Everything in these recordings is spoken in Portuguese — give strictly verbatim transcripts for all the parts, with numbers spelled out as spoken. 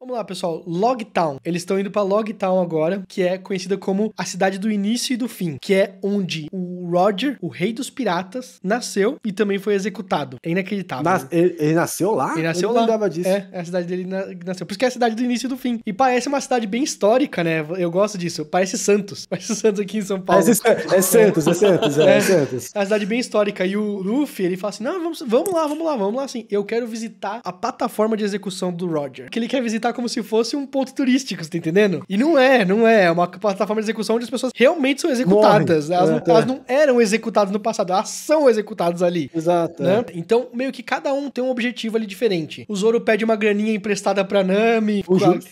Vamos lá, pessoal. Loguetown. Eles estão indo pra Loguetown agora, que é conhecida como a cidade do início e do fim, que é onde o Roger, o rei dos piratas, nasceu e também foi executado. É inacreditável. Nas... Ele, ele nasceu lá? Ele nasceu lá. Eu não lembrava disso. É, é a cidade dele na... nasceu. Por isso que é a cidade do início e do fim. E parece uma cidade bem histórica, né? Eu gosto disso. Parece Santos. Parece Santos aqui em São Paulo. É, é Santos, é Santos, é, é Santos. É uma cidade bem histórica. E o Luffy, ele fala assim, não, vamos, vamos lá, vamos lá, vamos lá, assim. Eu quero visitar a plataforma de execução do Roger. Que ele quer visitar como se fosse um ponto turístico, você tá entendendo? E não é, não é. É uma plataforma de execução onde as pessoas realmente são executadas. Morre. Elas, é, não, é. elas não eram executadas no passado, elas são executadas ali. Exato. Né? É. Então, meio que cada um tem um objetivo ali diferente. O Zoro pede uma graninha emprestada pra Nami,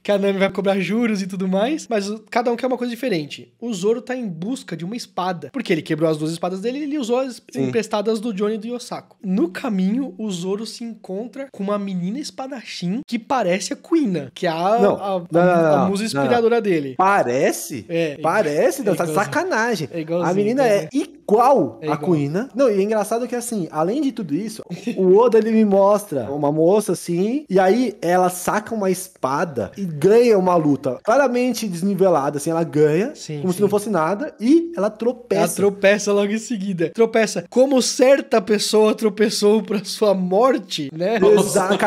que a Nami vai cobrar juros e tudo mais, mas cada um quer uma coisa diferente. O Zoro tá em busca de uma espada, porque ele quebrou as duas espadas dele e ele usou as Sim. emprestadas do Johnny e do Yosako. No caminho, o Zoro se encontra com uma menina espadachim que parece a Kuina. Que é a, não, a, a, não, a, a musa inspiradora não. dele. Parece? É, parece? É, não, é tá de sacanagem. É a menina é, é igual é a Kuina. Não, e é engraçado que assim, além de tudo isso, o Oda ele me mostra uma moça assim, e aí ela saca uma espada e ganha uma luta claramente desnivelada, assim, ela ganha, sim, como sim. se não fosse nada, e ela tropeça. Ela tropeça logo em seguida. Tropeça. Como certa pessoa tropeçou pra sua morte, né? Exato.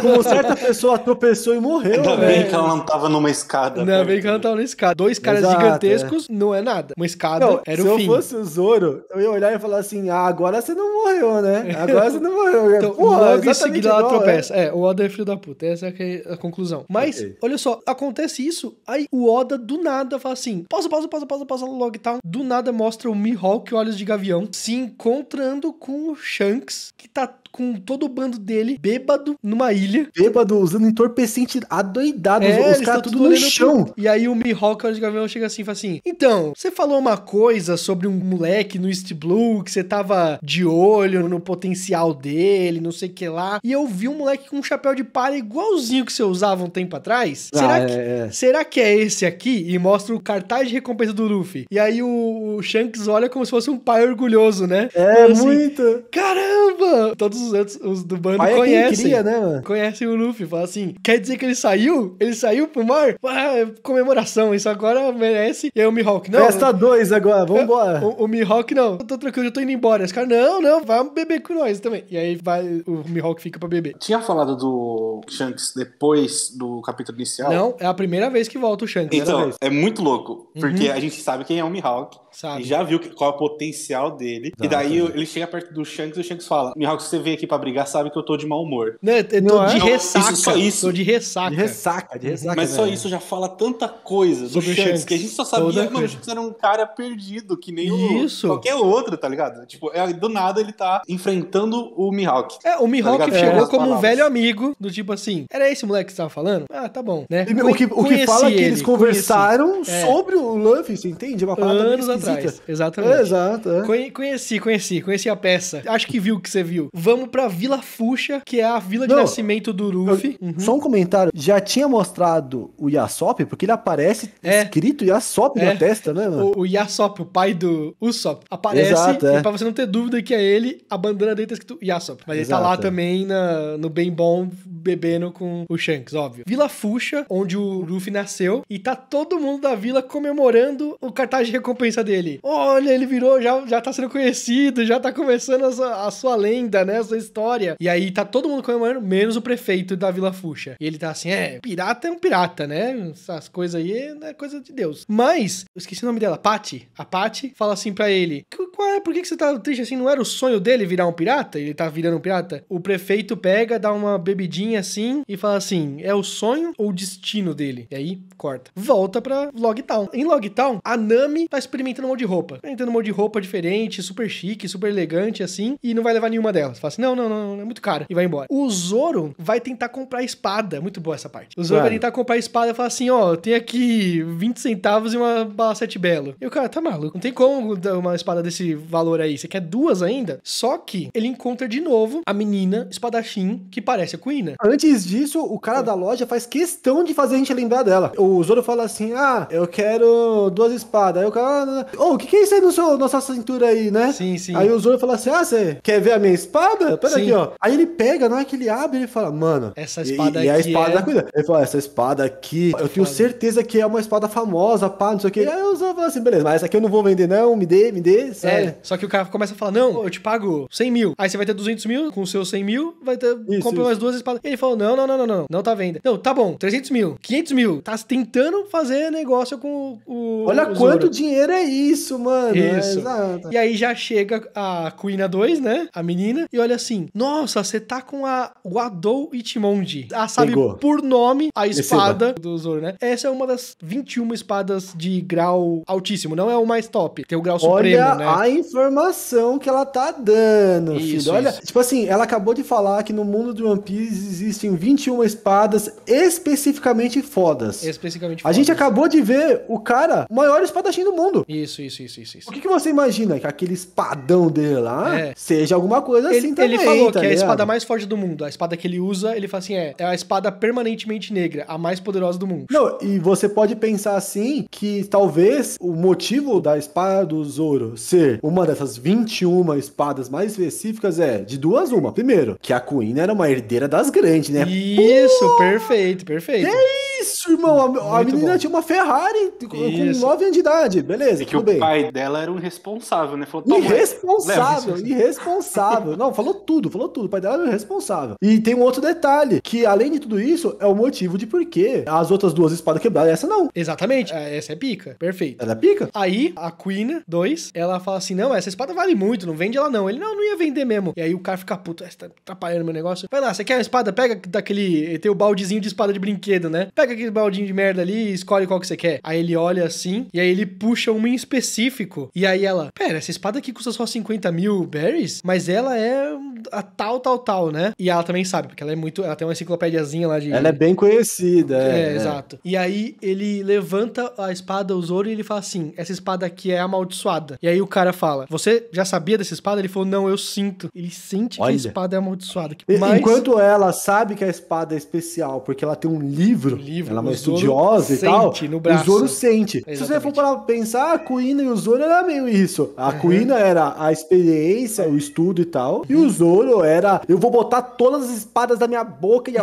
Como certa pessoa tropeçou e morreu. Ainda véio. bem que ela não tava numa escada. Ainda perto. bem que ela não tava numa escada. Dois caras Exato, gigantescos é. não é nada. Uma escada não, era o fim. Se eu fosse o Zoro, eu ia olhar e falar assim, ah, agora você não morreu, né? Agora você não morreu. Então, porra, logo em seguida ela tropeça. É, o Oda é filho da puta. Essa é a conclusão. Mas, okay. olha só, acontece isso, aí o Oda do nada fala assim, pausa, pausa, pausa, pausa, pausa no Loguetown. Do nada mostra o Mihawk, Olhos de Gavião, se encontrando com o Shanks, que tá com todo o bando dele, bêbado, numa ilha. Bêbado, usando entorpecente, adoidado. É, os caras tudo no chão. Pro... E aí o Mihawk, Olhos de Gavião, chega assim e fala assim, então, você falou uma coisa sobre um moleque no East Blue, que você tava de olho no potencial dele, não sei o que lá, e eu vi um moleque com um chapéu de palha igualzinho que você usava um tempo atrás. Ah, será, é, que... É. será que é esse aqui? E mostra o cartaz de recompensa do Luffy. E aí o Shanks olha como se fosse um pai orgulhoso, né? É, assim, muito. Caramba! Todos os outros, os do bando Pai conhecem. É queria, né, mano? Conhecem o Luffy, fala assim, quer dizer que ele saiu? Ele saiu pro mar? Ah, comemoração, isso agora merece. E aí o Mihawk, não. Festa dois agora, vambora. O, o Mihawk, não. Eu tô tranquilo, eu tô indo embora. Os caras, não, não, vai beber com nós também. E aí vai, o Mihawk fica pra beber. Tinha falado do Shanks depois do capítulo inicial? Não, é a primeira vez que volta o Shanks. Então, é muito louco, porque uhum. a gente sabe quem é o Mihawk. Sabe. E já viu qual é o potencial dele. Exato. E daí ele chega perto do Shanks e o Shanks fala, Mihawk, se você vem aqui pra brigar, sabe que eu tô de mau humor. Não, eu tô não, de é? ressaca. Isso, só isso. Tô de ressaca. De ressaca, de ressaca. Mas velho. só isso já fala tanta coisa do Shanks, Shanks que a gente só sabia que o Shanks era um cara perdido, que nem isso. O, qualquer outro, tá ligado? Tipo, é, do nada ele tá enfrentando o Mihawk. É, o Mihawk tá chegou é. como um velho amigo, do tipo assim, era esse moleque que você tava falando? Ah, tá bom, né? E, o que, o que fala é que eles conversaram é. sobre o Luffy, você entende? Uma parada Anos atrás, exatamente. É, exato, é. Conhe conheci, conheci, conheci a peça. Acho que viu o que você viu. Vamos pra Vila Fusha, que é a vila de Não, nascimento do Luffy. Eu, uhum. Só um comentário. Já tinha mostrado o Yasopp, porque ele aparece é. escrito Yasopp é. na testa, né, mano? O, o Yasopp, o pai do Usopp, aparece. Exato, é. E pra você não ter dúvida que é ele, a bandana dele tá escrito Yasopp. Mas exato, ele tá lá é. também na, no bem bom, bebendo com o Shanks, óbvio. Vila Fusha, onde o Luffy nasceu, e tá todo mundo da vila comemorando o cartaz de recompensa dele. Olha, ele virou, já, já tá sendo conhecido, já tá começando a sua, a sua lenda, né? A sua história. E aí tá todo mundo comemorando, menos o prefeito da Vila Fusha. E ele tá assim, é, pirata é um pirata, né? Essas coisas aí é coisa de Deus. Mas, eu esqueci o nome dela, Pati. A Pati fala assim pra ele, qual é, por que, que você tá triste assim? Não era o sonho dele virar um pirata? Ele tá virando um pirata? O prefeito pega, dá uma bebidinha assim e fala assim, é o sonho ou o destino dele? E aí, corta. Volta pra Loguetown. Em Loguetown, a Nami tá experimentando um monte de roupa. Experimentando um monte de roupa diferente, super chique, super elegante, assim, e não vai levar nenhuma delas. Fala assim, não, não, não, não, é muito cara. E vai embora. O Zoro vai tentar comprar a espada. Muito boa essa parte. O Zoro claro. vai tentar comprar a espada e fala assim, ó, oh, tem aqui vinte centavos e uma bala sete belo. E o cara, tá maluco? Não tem como uma espada desse esse valor aí, você quer duas ainda? Só que ele encontra de novo a menina espadachim que parece a Kuina. Antes disso, o cara é. da loja faz questão de fazer a gente lembrar dela. O Zoro fala assim, ah, eu quero duas espadas. Aí o cara, oh, o que que é isso aí no seu, nossa cintura aí, né? Sim, sim. Aí o Zoro fala assim, ah, você quer ver a minha espada? Pera sim. aqui, ó. Aí ele pega, na hora que ele abre, ele fala, mano, essa espada e, aqui e a espada é... da Kuina. Ele fala, essa espada aqui, eu tenho foda. certeza que é uma espada famosa, pá, não sei o que. Aí o Zoro fala assim, beleza, mas essa aqui eu não vou vender não, me dê, me dê, sério. É, só que o cara começa a falar, não, eu te pago cem mil. Aí você vai ter duzentos mil, com os seus cem mil, vai ter, isso, compra isso. umas duas espadas. Ele falou, não, não, não, não, não, não tá venda. Não, tá bom, trezentos mil, quinhentos mil, tá tentando fazer negócio com o... Olha o quanto dinheiro é isso, mano. Isso. É, exato. E aí já chega a Kuina dois, né, a menina, e olha assim, nossa, você tá com a Wado Ichimonji. Ela sabe Pegou. por nome a espada Receba. do Zoro, né? Essa é uma das vinte e uma espadas de grau altíssimo, não é o mais top, tem o grau supremo, olha, né? A informação que ela tá dando, isso, filho. Olha, isso. Tipo assim, ela acabou de falar que no mundo de One Piece existem vinte e uma espadas especificamente fodas. Especificamente fodas. A gente acabou de ver o cara, o maior espadachim do mundo. Isso, isso, isso, isso. isso. O que, que você imagina? Que aquele espadão dele lá é. seja alguma coisa ele, assim também, Ele falou tá que é a espada mais forte do mundo. A espada que ele usa, ele fala assim, é, é a espada permanentemente negra, a mais poderosa do mundo. Não, e você pode pensar assim, que talvez o motivo da espada do Zoro ser uma dessas vinte e uma espadas mais específicas é de duas uma. Primeiro, que a Kuina era uma herdeira das grandes, né? Isso, pô, perfeito, perfeito. É isso, irmão. A, a menina bom. tinha uma Ferrari com nove anos de idade. Beleza, é que tudo o bem. pai dela era um responsável, né? Falou, irresponsável, leva, irresponsável. Não, falou tudo, falou tudo. O pai dela era irresponsável. E tem um outro detalhe, que além de tudo isso, é o motivo de por que as outras duas espadas quebraram e essa não. Exatamente. Essa é pica. Perfeito. Ela é pica. Aí, a Kuina dois, ela fala assim, não, essa espada vale muito, não vende ela não. Ele, não, não ia vender mesmo. E aí o cara fica puto, você tá atrapalhando meu negócio. Vai lá, você quer uma espada? Pega daquele, tem o baldezinho de espada de brinquedo, né? Pega aquele baldinho de merda ali e escolhe qual que você quer. Aí ele olha assim, e aí ele puxa uma em específico. E aí ela, pera, essa espada aqui custa só cinquenta mil berries? Mas ela é a tal, tal, tal, né? E ela também sabe, porque ela é muito, ela tem uma enciclopédiazinha lá de... Ela é bem conhecida. É, é, é. exato. E aí ele levanta a espada, o Zoro, e ele fala assim, essa espada aqui é amaldiçoada. E aí o cara fala, você já sabia dessa espada? Ele falou, não, eu sinto. Ele sente Olha. que a espada é amaldiçoada. Mas... Enquanto ela sabe que a espada é especial, porque ela tem um livro, um livro ela é uma estudiosa e tal, no braço. o Zoro sente. Exatamente. Se você for parar pra pensar, a Kuina e o Zoro era meio isso. A uhum. Kuina era a experiência, o estudo e tal, uhum. e o Zoro era, eu vou botar todas as espadas da minha boca e...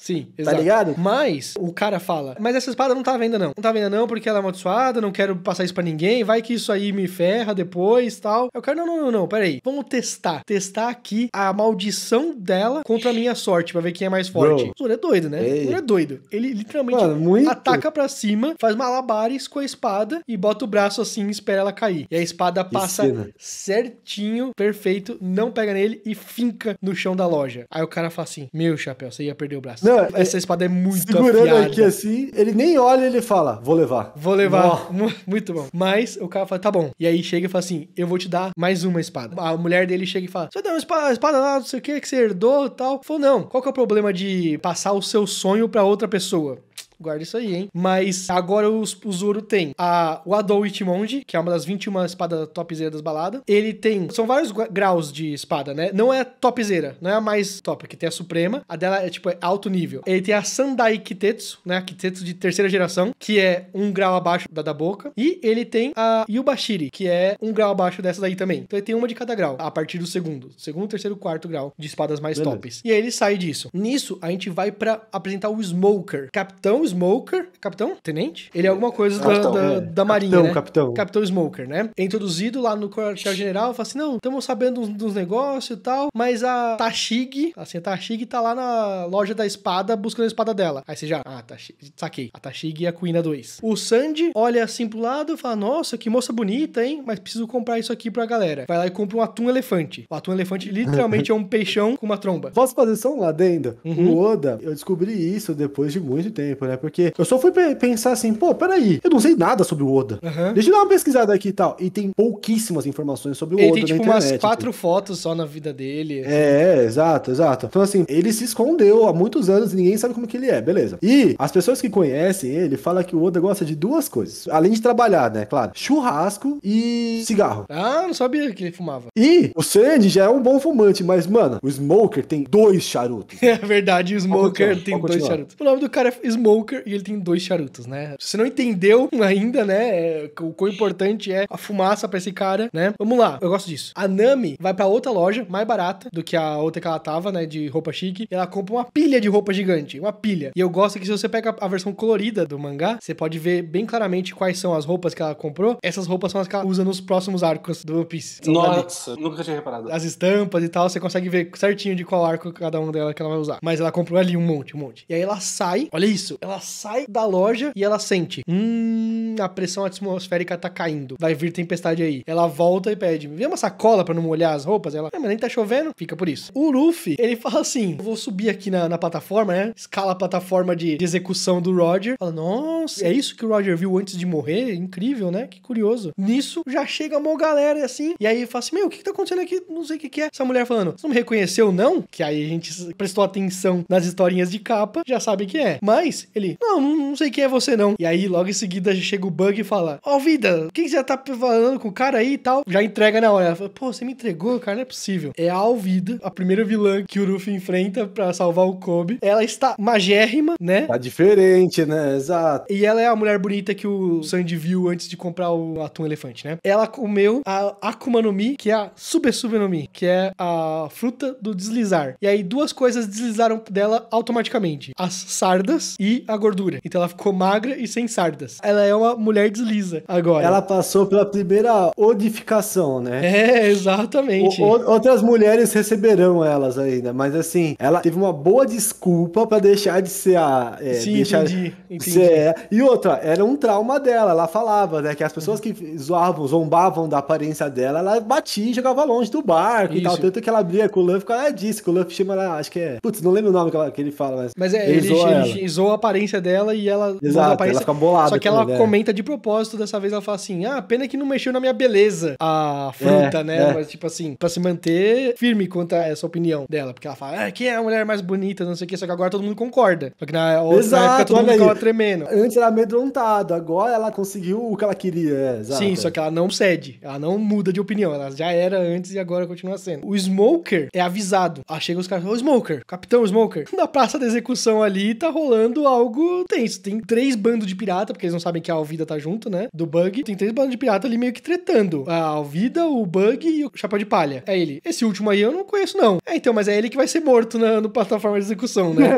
Sim, exato. Tá ligado? Mas o cara fala, mas essa espada não tá à venda não. Não tá à venda não, porque ela é amaldiçoada, não quero passar isso pra ninguém, vai que isso aí me ferra depois e tal. Eu quero, não, não, não, não, peraí. Vamos testar. Testar aqui a maldição dela contra a minha sorte, pra ver quem é mais forte. Bro. O Zoro é doido, né? Ei. O Zoro é doido. Ele literalmente Mano, ataca pra cima, faz malabares com a espada e bota o braço assim e espera ela cair. E a espada passa Esquina. certinho, perfeito, não pega nele e finca no chão da loja. Aí o cara fala assim, meu chapéu, você ia perder o braço. Não, essa é, espada é muito segurando afiada. Aqui assim, ele nem olha, ele fala, vou levar. Vou levar. Não. Muito bom. Mas o cara fala, tá bom. E aí chega e fala assim, eu vou te dar mais uma espada. A mulher dele chega e fala, você dá uma espada, espada lá, não sei o que, que você herdou e tal. Falou, não, qual que é o problema de passar o seu sonho pra outra pessoa? Guarda isso aí, hein? Mas agora os, o Zoro tem a Wado Ichimonji, que é uma das vinte e uma espadas topzera das baladas. Ele tem... São vários graus de espada, né? Não é topzera, não é a mais top, porque tem a suprema. A dela é, tipo, é alto nível. Ele tem a Sandai Kitetsu, né? A Kitetsu de terceira geração, que é um grau abaixo da da boca. E ele tem a Yubashiri, que é um grau abaixo dessa daí também. Então ele tem uma de cada grau, a partir do segundo. Segundo, terceiro, quarto grau de espadas mais Beleza. tops. E aí ele sai disso. Nisso, a gente vai pra apresentar o Smoker. Capitão Smoker, capitão? Tenente? Ele é alguma coisa capitão, da, da, é. da marinha, capitão, né? Capitão, capitão. Smoker, né? É introduzido lá no quartel-general, fala assim, não, estamos sabendo dos, dos negócios e tal, mas a Tashigi, assim, a Tashigi tá lá na loja da espada, buscando a espada dela. Aí você já, ah, Tashigi, saquei. A Tashigi e a Kuina dois. O Sanji olha assim pro lado e fala, nossa, que moça bonita, hein? Mas preciso comprar isso aqui pra galera. Vai lá e compra um atum-elefante. O atum-elefante literalmente é um peixão com uma tromba. Posso fazer só um adendo? Uhum. O Oda, eu descobri isso depois de muito tempo, né? Porque eu só fui fui pensar assim, pô, peraí, eu não sei nada sobre o Oda. Uhum. Deixa eu dar uma pesquisada aqui e tal. E tem pouquíssimas informações sobre o Oda na internet. Ele tem, tipo, umas quatro fotos só na vida dele. É, exato, exato. Então, assim, ele se escondeu há muitos anos e ninguém sabe como que ele é, beleza. E as pessoas que conhecem ele falam que o Oda gosta de duas coisas. Além de trabalhar, né, claro. Churrasco e cigarro. Ah, não sabia que ele fumava. E o Sandy já é um bom fumante, mas, mano, o Smoker tem dois charutos. É verdade, o Smoker tem dois charutos. O nome do cara é Smoker e ele tem dois charutos, né? Se você não entendeu ainda, né, o quão importante é a fumaça pra esse cara, né? Vamos lá, eu gosto disso. A Nami vai pra outra loja, mais barata do que a outra que ela tava, né, de roupa chique, e ela compra uma pilha de roupa gigante, uma pilha. E eu gosto que se você pega a versão colorida do mangá, você pode ver bem claramente quais são as roupas que ela comprou. Essas roupas são as que ela usa nos próximos arcos do One Piece. Nossa, nunca tinha reparado. As estampas e tal, você consegue ver certinho de qual arco cada um dela que ela vai usar. Mas ela comprou ali um monte, um monte. E aí ela sai, olha isso, ela sai da loja e ela sente, hum, a pressão atmosférica tá caindo, vai vir tempestade aí. Ela volta e pede, me vê uma sacola pra não molhar as roupas. Ela, ah, mas nem tá chovendo, fica por isso. O Luffy, ele fala assim, eu vou subir aqui na, na plataforma, né? Escala a plataforma de, de execução do Roger. Fala, nossa, é isso que o Roger viu antes de morrer? Incrível, né? Que curioso. Nisso, já chega uma galera assim, e aí fala assim, meu, o que que tá acontecendo aqui? Não sei o que que é. Essa mulher falando, você não me reconheceu, não? Que aí a gente prestou atenção nas historinhas de capa, já sabe quem é. Mas, ele, não, não, não sei quem é você, não. E aí, logo em seguida, chega o Buggy e fala, ó, Alvida, o que que você tá falando com o cara aí e tal? Já entrega na hora. Fala, pô, você me entregou, cara, não é possível. É a Alvida, a primeira vilã que o Luffy enfrenta pra salvar o Kobe. Ela está magérrima, né? Tá diferente, né? Exato. E ela é a mulher bonita que o Sandy viu antes de comprar o atum elefante, né? Ela comeu a Akuma no Mi, que é a Subesubenomi, que é a fruta do deslizar. E aí duas coisas deslizaram dela automaticamente. As sardas e a gordura. Então ela ficou magra e sem sardas. Ela é uma mulher desliza agora. Ela passou pela primeira odificação, né? É, exatamente. O, o, outras mulheres receberão elas ainda, mas assim, ela teve uma boa desculpa pra deixar de ser a... É, sim, deixar entendi, entendi. Ser, e outra, era um trauma dela. Ela falava, né, que as pessoas uhum. que zoavam, zombavam da aparência dela, ela batia e jogava longe do barco Isso. e tal. Tanto que ela abria com o Luffy, ela disse que o Luffy chama ela, acho que é... Putz, não lembro o nome que, ela, que ele fala, mas... Mas é, ele, ele, zoa, ele, ele zoa a aparência dela e ela... Exato, a aparência, ela fica bolada. Só que ela dela. comenta de propósito, dessa vez ela fala assim, ah, pena que não mexeu na minha beleza a fruta, é, né? É. Mas tipo assim, pra se manter firme quanto a essa opinião dela. Porque ela fala, ah, quem é a mulher mais bonita, não sei o que, só que agora todo mundo concorda. Só que na outra exato, época todo mundo ficava tremendo. Antes era amedrontado, agora ela conseguiu o que ela queria, é, exato. Sim, só que ela não cede, ela não muda de opinião, ela já era antes e agora continua sendo. O Smoker é avisado. Ah, chega os caras, ô Smoker, Capitão Smoker, na praça da execução ali tá rolando algo tenso. Tem três bandos de pirata, porque eles não sabem que a Alvida tá junto, né? Do Bug. Tem três bandos de pirata ali meio que tretando. A Alvida, o Bug e o Chapéu de Palha. É ele. Esse último aí eu não conheço, não. É, então, mas é ele que vai ser morto na no plataforma de execução, né?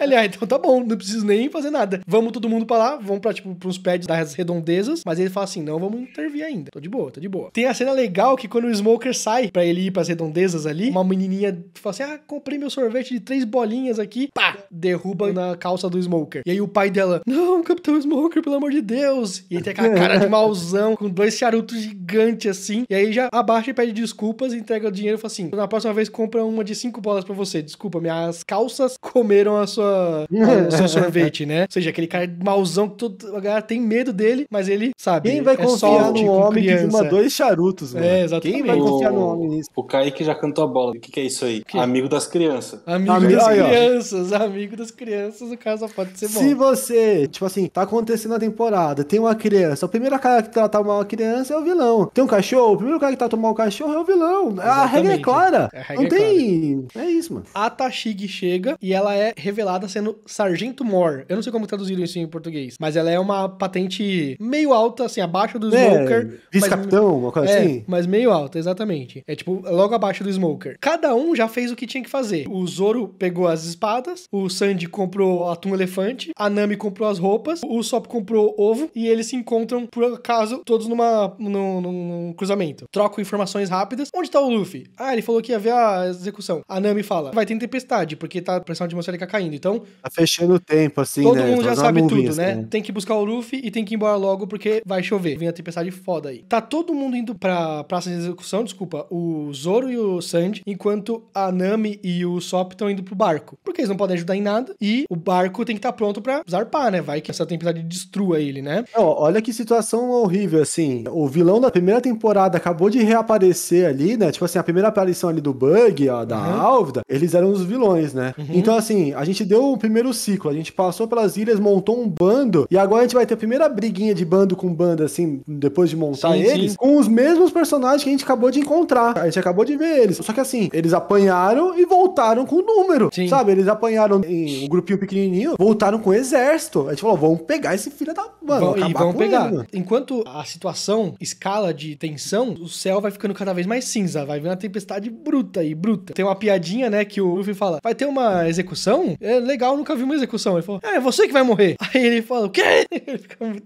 Ele, ah, então tá bom, não preciso nem fazer nada. Vamos todo mundo pra lá, vamos pra, tipo, pros pads das redondezas, mas ele fala assim, não, vamos intervir ainda. Tô de boa, tô de boa. Tem a cena legal que quando o Smoker sai pra ele ir pras redondezas ali, uma menininha fala assim, ah, comprei meu sorvete de três bolinhas aqui, pá, derruba na calça do Smoker. E aí o pai dela, não, Capitão Smoker, pelo amor de Deus. E ele tem aquela cara de mauzão, com dois charutos gigantes assim, e aí já abaixa e pede desculpas, entrega o dinheiro e fala assim, na próxima vez compra uma de cinco bolas pra você, desculpa, minhas calças comeram a sua o seu sorvete, né? Ou seja, aquele cara mauzão que todo, a galera tem medo dele, mas ele sabe. Quem vai é confiar no homem criança. que fuma dois charutos, mano? É, exatamente. Quem vai o... confiar no homem nisso? O Kaique já cantou a bola. O que que é isso aí? Que? Amigo das crianças. Amigo, amigo das aí, crianças. Ó. Amigo das crianças, o cara só pode ser bom. Se você, tipo assim, tá acontecendo a temporada, tem uma criança, o primeiro cara que tratar mal a criança é o vilão. Tem um cachorro, o primeiro cara que tratar mal o cachorro é o vilão. Exatamente. A regra é clara. É, regra não tem... É, é isso, mano. A Tashigi chega e ela é revelada sendo Sargento Moore. Eu não sei como traduziram isso em português, mas ela é uma patente meio alta, assim, abaixo do Smoker. É, vice-capitão, uma coisa é, assim. Mas meio alta, exatamente. É tipo, logo abaixo do Smoker. Cada um já fez o que tinha que fazer. O Zoro pegou as espadas, o Sandy comprou atum elefante, a Nami comprou as roupas, o Usopp comprou ovo e eles se encontram, por acaso, todos numa, num, num cruzamento. Trocam informações rápidas. Onde tá o Luffy? Ah, ele falou que ia ver a execução. A Nami fala, vai ter tempestade, porque tá a pressão atmosférica caindo, então... Tá fechando o tempo, assim, todo né? Todo mundo já sabe tudo, né? Assim. Tem que buscar o Luffy e tem que ir embora logo, porque vai chover. Vem a tempestade foda aí. Tá todo mundo indo pra praça de execução, desculpa, o Zoro e o Sanji, enquanto a Nami e o Usopp estão indo pro barco, porque eles não podem ajudar em nada e o barco tem que estar tá pronto pra zarpar. escapar, né? Vai que essa tempestade destrua ele, né? Não, olha que situação horrível, assim. O vilão da primeira temporada acabou de reaparecer ali, né? Tipo assim, a primeira aparição ali do Buggy, ó, da uhum. Alvida, eles eram os vilões, né? Uhum. Então, assim, a gente deu o primeiro ciclo, a gente passou pelas ilhas, montou um bando, e agora a gente vai ter a primeira briguinha de bando com bando, assim, depois de montar sim, eles, sim. com os mesmos personagens que a gente acabou de encontrar. A gente acabou de ver eles. Só que, assim, eles apanharam e voltaram com o número, sim. sabe? Eles apanharam em um grupinho pequenininho, voltaram com o exército. A gente falou, vamos pegar esse filho da... Mano, vão, e vão pegar. Ele, enquanto a situação escala de tensão, o céu vai ficando cada vez mais cinza, vai vir uma tempestade bruta e bruta. Tem uma piadinha, né, que o Luffy fala, vai ter uma execução? É legal, nunca vi uma execução. Ele falou, ah, é você que vai morrer. Aí ele fala, o quê? Ele fica muito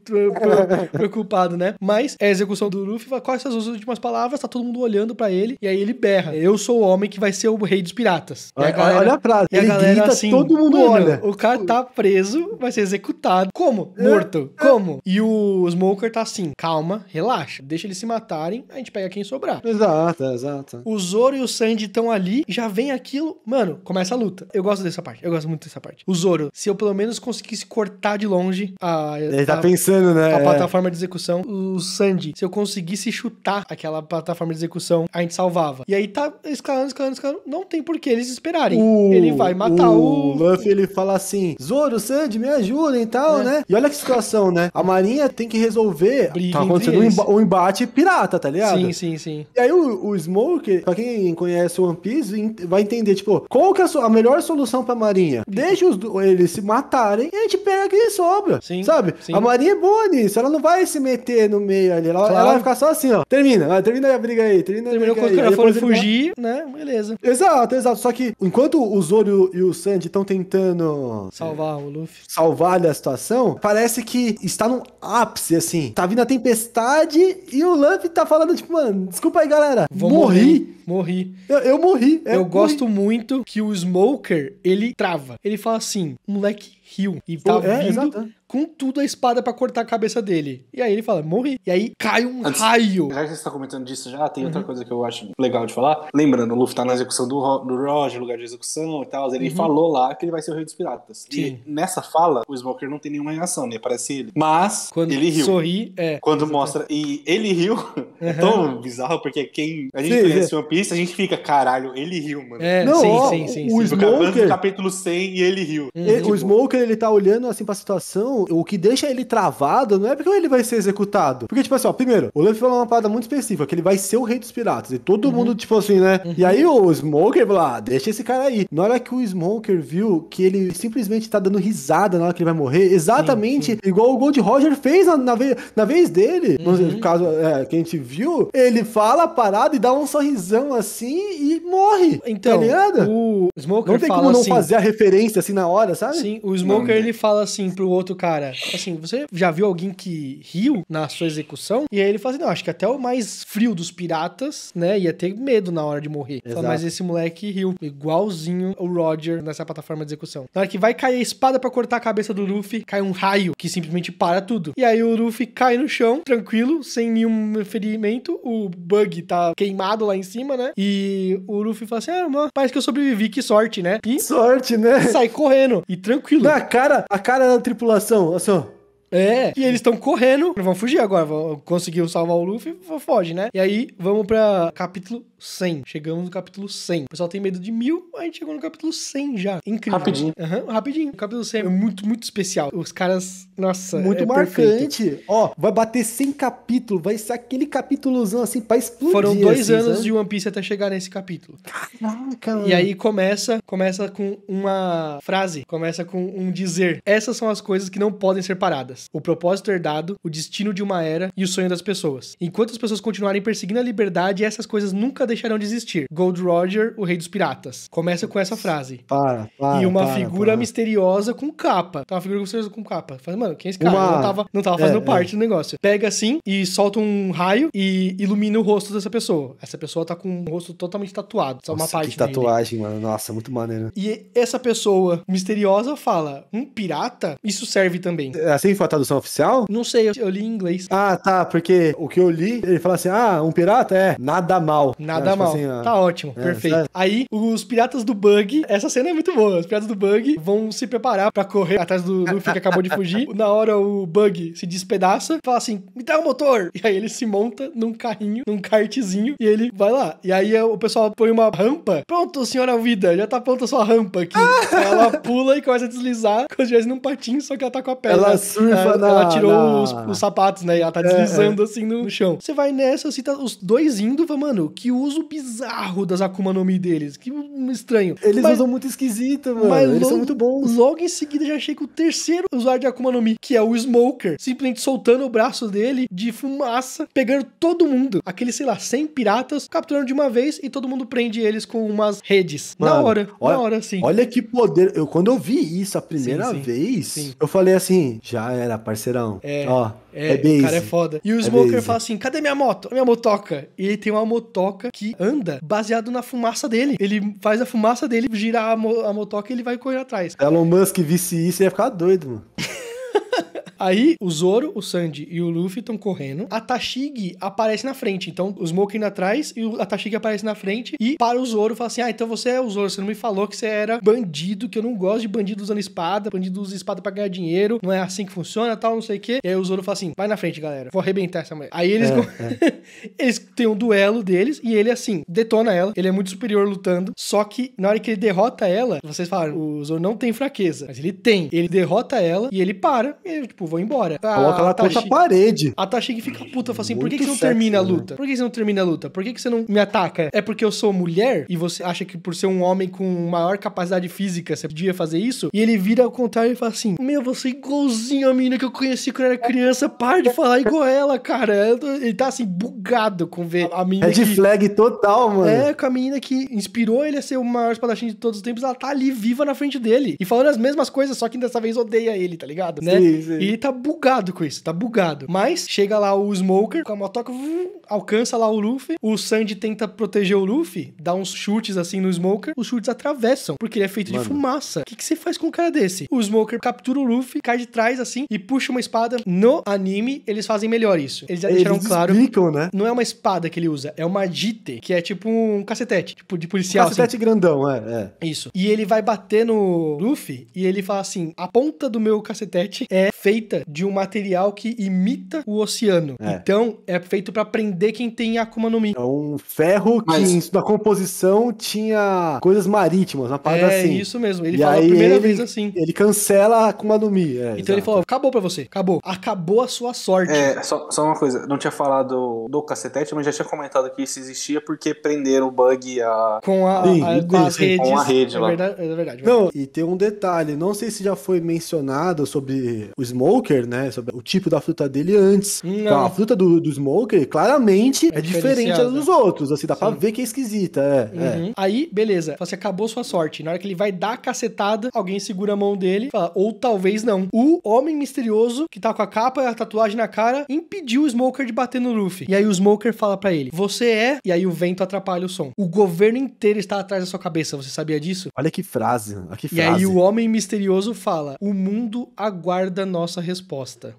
preocupado, né? Mas é a execução do Luffy, fala, quais essas últimas palavras? Tá todo mundo olhando pra ele, e aí ele berra, eu sou o homem que vai ser o rei dos piratas. Olha a, galera, olha a frase, e a ele galera, grita, assim, todo mundo olha. O cara tá preso, vai ser executado. Como? Morto. Como? E o Smoker tá assim, calma, relaxa, deixa eles se matarem, a gente pega quem sobrar. Exato, exato. O Zoro e o Sanji estão ali, já vem aquilo, mano, começa a luta. Eu gosto dessa parte, eu gosto muito dessa parte. O Zoro, se eu pelo menos conseguisse cortar de longe a... Ele a, tá pensando, né? A é. plataforma de execução. O Sanji, se eu conseguisse chutar aquela plataforma de execução, a gente salvava. E aí tá escalando, escalando, escalando, não tem por que eles esperarem. Uh, ele vai matar uh, o... O Luffy, ele fala assim, Zoro, Sanji, me ajudem e tal, é. né? E olha que situação, né? A marinha tem que resolver briga tá acontecendo um, emba um embate pirata, tá ligado? Sim, sim, sim. E aí o, o Smoker, pra quem conhece o One Piece, vai entender, tipo, qual que é a, so a melhor solução pra marinha? Deixa os, eles se matarem e a gente pega quem sobra, sim, sabe? Sim. A marinha é boa nisso, ela não vai se meter no meio ali, ela, claro. ela vai ficar só assim, ó, termina, termina a briga aí, termina a briga. Terminou quando o cara for fugir, vai... né? Beleza. Exato, exato, só que enquanto o Zoro e o Sanji estão tentando salvar o Luffy, salvar ali a situação, parece que está num ápice, assim. Tá vindo a tempestade e o Luffy tá falando, tipo, mano, desculpa aí, galera. Vou morri. Morri. Eu, eu morri. Eu, eu morri. Gosto muito que o Smoker, ele trava. Ele fala assim, moleque riu. E tá é, vindo... Exatamente. Com tudo a espada pra cortar a cabeça dele. E aí ele fala, morri. E aí cai um Antes, raio. Já que você está comentando disso já, tem uhum. outra coisa que eu acho legal de falar. Lembrando, o Luffy tá na execução do, Ro, do Roger, lugar de execução e tal. Ele uhum. falou lá que ele vai ser o rei dos piratas. Sim. E nessa fala, o Smoker não tem nenhuma reação, né? Parece ele. Mas quando ele riu. Sorri, é. Quando exatamente. Mostra. E ele riu. Uhum. É tão bizarro, porque quem... A gente sim, conhece é. One Piece, a gente fica, caralho, ele riu, mano. É, não, sim, ó, sim, sim. O, sim, o Smoker... capítulo cem e ele riu. Hum, ele, tipo... O Smoker, ele tá olhando assim pra situação. O que deixa ele travado não é porque ele vai ser executado. Porque, tipo assim, ó, primeiro, o Luffy falou uma parada muito específica, que ele vai ser o rei dos piratas. E todo uhum. mundo, tipo assim, né? Uhum. E aí o Smoker falou, ah, deixa esse cara aí. Na hora que o Smoker viu que ele simplesmente tá dando risada na hora que ele vai morrer, exatamente sim, sim. igual o Gold Roger fez na, na, vez, na vez dele, uhum. no caso é, que a gente viu, ele fala a parada e dá um sorrisão assim e morre. Então, tá o Smoker não tem como não assim, fazer a referência assim na hora, sabe? Sim, o Smoker ele fala assim pro outro cara, cara, assim, você já viu alguém que riu na sua execução? E aí ele fala assim, não, acho que até o mais frio dos piratas, né, ia ter medo na hora de morrer. Fala, mas esse moleque riu igualzinho o Roger nessa plataforma de execução. Na hora que vai cair a espada pra cortar a cabeça do Luffy, cai um raio que simplesmente para tudo. E aí o Luffy cai no chão, tranquilo, sem nenhum ferimento. O Buggy tá queimado lá em cima, né? E o Luffy fala assim, ah, mano, parece que eu sobrevivi, que sorte, né? E sorte, né? Sai correndo. E tranquilo. Na cara, a cara da tripulação, assim, é, e eles estão correndo, vão fugir agora, vão conseguir salvar o Luffy, foge, né? E aí, vamos pra capítulo cem. Chegamos no capítulo cem. O pessoal tem medo de mil, a gente chegou no capítulo cem já. Incrível. Rapidinho. Uhum, rapidinho. O capítulo cem é muito, muito especial. Os caras, nossa, muito é marcante. Perfeito. Ó, vai bater cem capítulos, vai ser aquele capítulozão assim pra explodir. Foram dois assim, anos sabe? de One Piece até chegar nesse capítulo. Caraca, mano. E aí começa, começa com uma frase, começa com um dizer. Essas são as coisas que não podem ser paradas. O propósito herdado, o destino de uma era e o sonho das pessoas. Enquanto as pessoas continuarem perseguindo a liberdade, essas coisas nunca deixarão de existir. Gold Roger, o rei dos piratas. Começa com essa frase. Para, para, E uma para, figura para. misteriosa com capa. Tá, uma figura misteriosa com capa. Fala, mano, quem é esse cara? Uma... Não tava, não tava fazendo é, parte é. do negócio. Pega assim e solta um raio e ilumina o rosto dessa pessoa. Essa pessoa tá com o rosto totalmente tatuado. Só Nossa, uma parte que tatuagem, dele. mano. Nossa, muito maneiro. E essa pessoa misteriosa fala, um pirata? Isso serve também. É, sem fato. tradução oficial? Não sei, eu, eu li em inglês. Ah, tá, porque o que eu li, ele fala assim, ah, um pirata é nada mal. Nada né? mal, tipo assim, ah, tá ótimo, é, perfeito. É. Aí, os piratas do Buggy, essa cena é muito boa, os piratas do Buggy vão se preparar pra correr atrás do Luffy que acabou de fugir. Na hora, o Buggy se despedaça, fala assim, me dá o motor! E aí ele se monta num carrinho, num kartzinho, e ele vai lá. E aí o pessoal põe uma rampa. Pronto, senhora Alvida, já tá pronta a sua rampa aqui. Ela pula e começa a deslizar, com os dias num patinho, só que ela tá com a perna. Ela surfa ela, na... Ela tirou na... Os, os sapatos, né? E ela tá deslizando é, assim no chão. Você vai nessa, assim, tá os dois indo, mano, que uso bizarro das Akuma no Mi deles. Que estranho. Eles mas, usam muito esquisito, mano. Mas eles logo, são muito bons. Logo em seguida já achei que o terceiro usuário de Akuma no Mi, que é o Smoker, simplesmente soltando o braço dele de fumaça, pegando todo mundo. Aqueles, sei lá, cem piratas, capturando de uma vez e todo mundo prende eles com umas redes. Mano, na hora, olha, na hora, sim. Olha que poder. Eu, quando eu vi isso a primeira sim, sim, vez, sim. eu falei assim, já era, parceirão. É, ó, é, é base. O cara é foda. E o Smoker é fala assim, cadê minha moto? Minha motoca. E ele tem uma motoca que anda baseado na fumaça dele. Ele faz a fumaça dele, girar a, mo a motoca e ele vai correr atrás. Elon Musk visse isso e ia ficar doido, mano. Aí, o Zoro, o Sanji e o Luffy estão correndo. A Tashigi aparece na frente. Então, o Smoker indo atrás e a Tashigi aparece na frente. E para o Zoro, fala assim, ah, então você é o Zoro. Você não me falou que você era bandido, que eu não gosto de bandido usando espada. Bandido usa espada pra ganhar dinheiro. Não é assim que funciona, tal, não sei o quê. E aí, o Zoro fala assim, vai na frente, galera. Vou arrebentar essa mulher. Aí, eles... É, é. Eles têm um duelo deles e ele, assim, detona ela. Ele é muito superior lutando. Só que, na hora que ele derrota ela, vocês falaram, o Zoro não tem fraqueza. Mas ele tem. Ele derrota ela e ele para. E ele, tipo, vou embora. A, Coloca ela contra a parede. A Tashigi fica puta, fala assim, por que, que você não termina a luta? Por que você não termina a luta? Por que você não me ataca? É porque eu sou mulher e você acha que por ser um homem com maior capacidade física, você podia fazer isso? E ele vira ao contrário e fala assim, meu, você é igualzinho a mina que eu conheci quando eu era criança, para de falar igual ela, cara. Ele tá assim, bugado com ver a menina Red que... flag total, mano. É, com a menina que inspirou ele a ser o maior espadachim de todos os tempos, ela tá ali viva na frente dele e falando as mesmas coisas, só que dessa vez odeia ele, tá ligado? Sim, né? Sim. E ele tá bugado com isso, tá bugado. Mas chega lá o Smoker, com a motoca, alcança lá o Luffy. O Sanji tenta proteger o Luffy, dá uns chutes assim no Smoker. Os chutes atravessam, porque ele é feito mano. de fumaça. O que, que você faz com um cara desse? O Smoker captura o Luffy, cai de trás assim e puxa uma espada. No anime, eles fazem melhor isso. Eles já deixaram eles claro. Explicam, né? Não é uma espada que ele usa, é uma jite, que é tipo um cacetete, tipo de policial. Um cacetete assim. grandão, é, é. Isso. E ele vai bater no Luffy e ele fala assim, a ponta do meu cacetete é feita de um material que imita o oceano. É. Então, é feito pra prender quem tem Akuma no Mi. É um ferro Mas... que na composição tinha coisas marítimas, uma parada é, assim. É, isso mesmo. Ele e fala a primeira ele, vez assim. Ele cancela a Akuma no Mi. É, então exato. Ele falou, acabou pra você. Acabou. Acabou a sua sorte. É, só, só uma coisa. Não tinha falado do cacetete, mas já tinha comentado que isso existia porque prenderam o Buggy a... Com a, sim, a, com as redes. Com a rede é lá. Verdade, é verdade. Não, e tem um detalhe. Não sei se já foi mencionado sobre o Smoker, né? Sobre o tipo da fruta dele antes. Então, a fruta do, do Smoker, claramente, é, é diferente da dos outros. Assim, dá sim. pra ver que é esquisita. É, uhum. é. Aí, beleza. Você acabou sua sorte. Na hora que ele vai dar a cacetada, alguém segura a mão dele, fala, ou talvez não. O homem misterioso, que tá com a capa e a tatuagem na cara, impediu o Smoker de bater no Luffy. E aí o Smoker fala pra ele, você é... E aí o vento atrapalha o som. O governo inteiro está atrás da sua cabeça. Você sabia disso? Olha que frase. Olha que frase. E aí o homem misterioso fala, o mundo aguarda nossa resposta.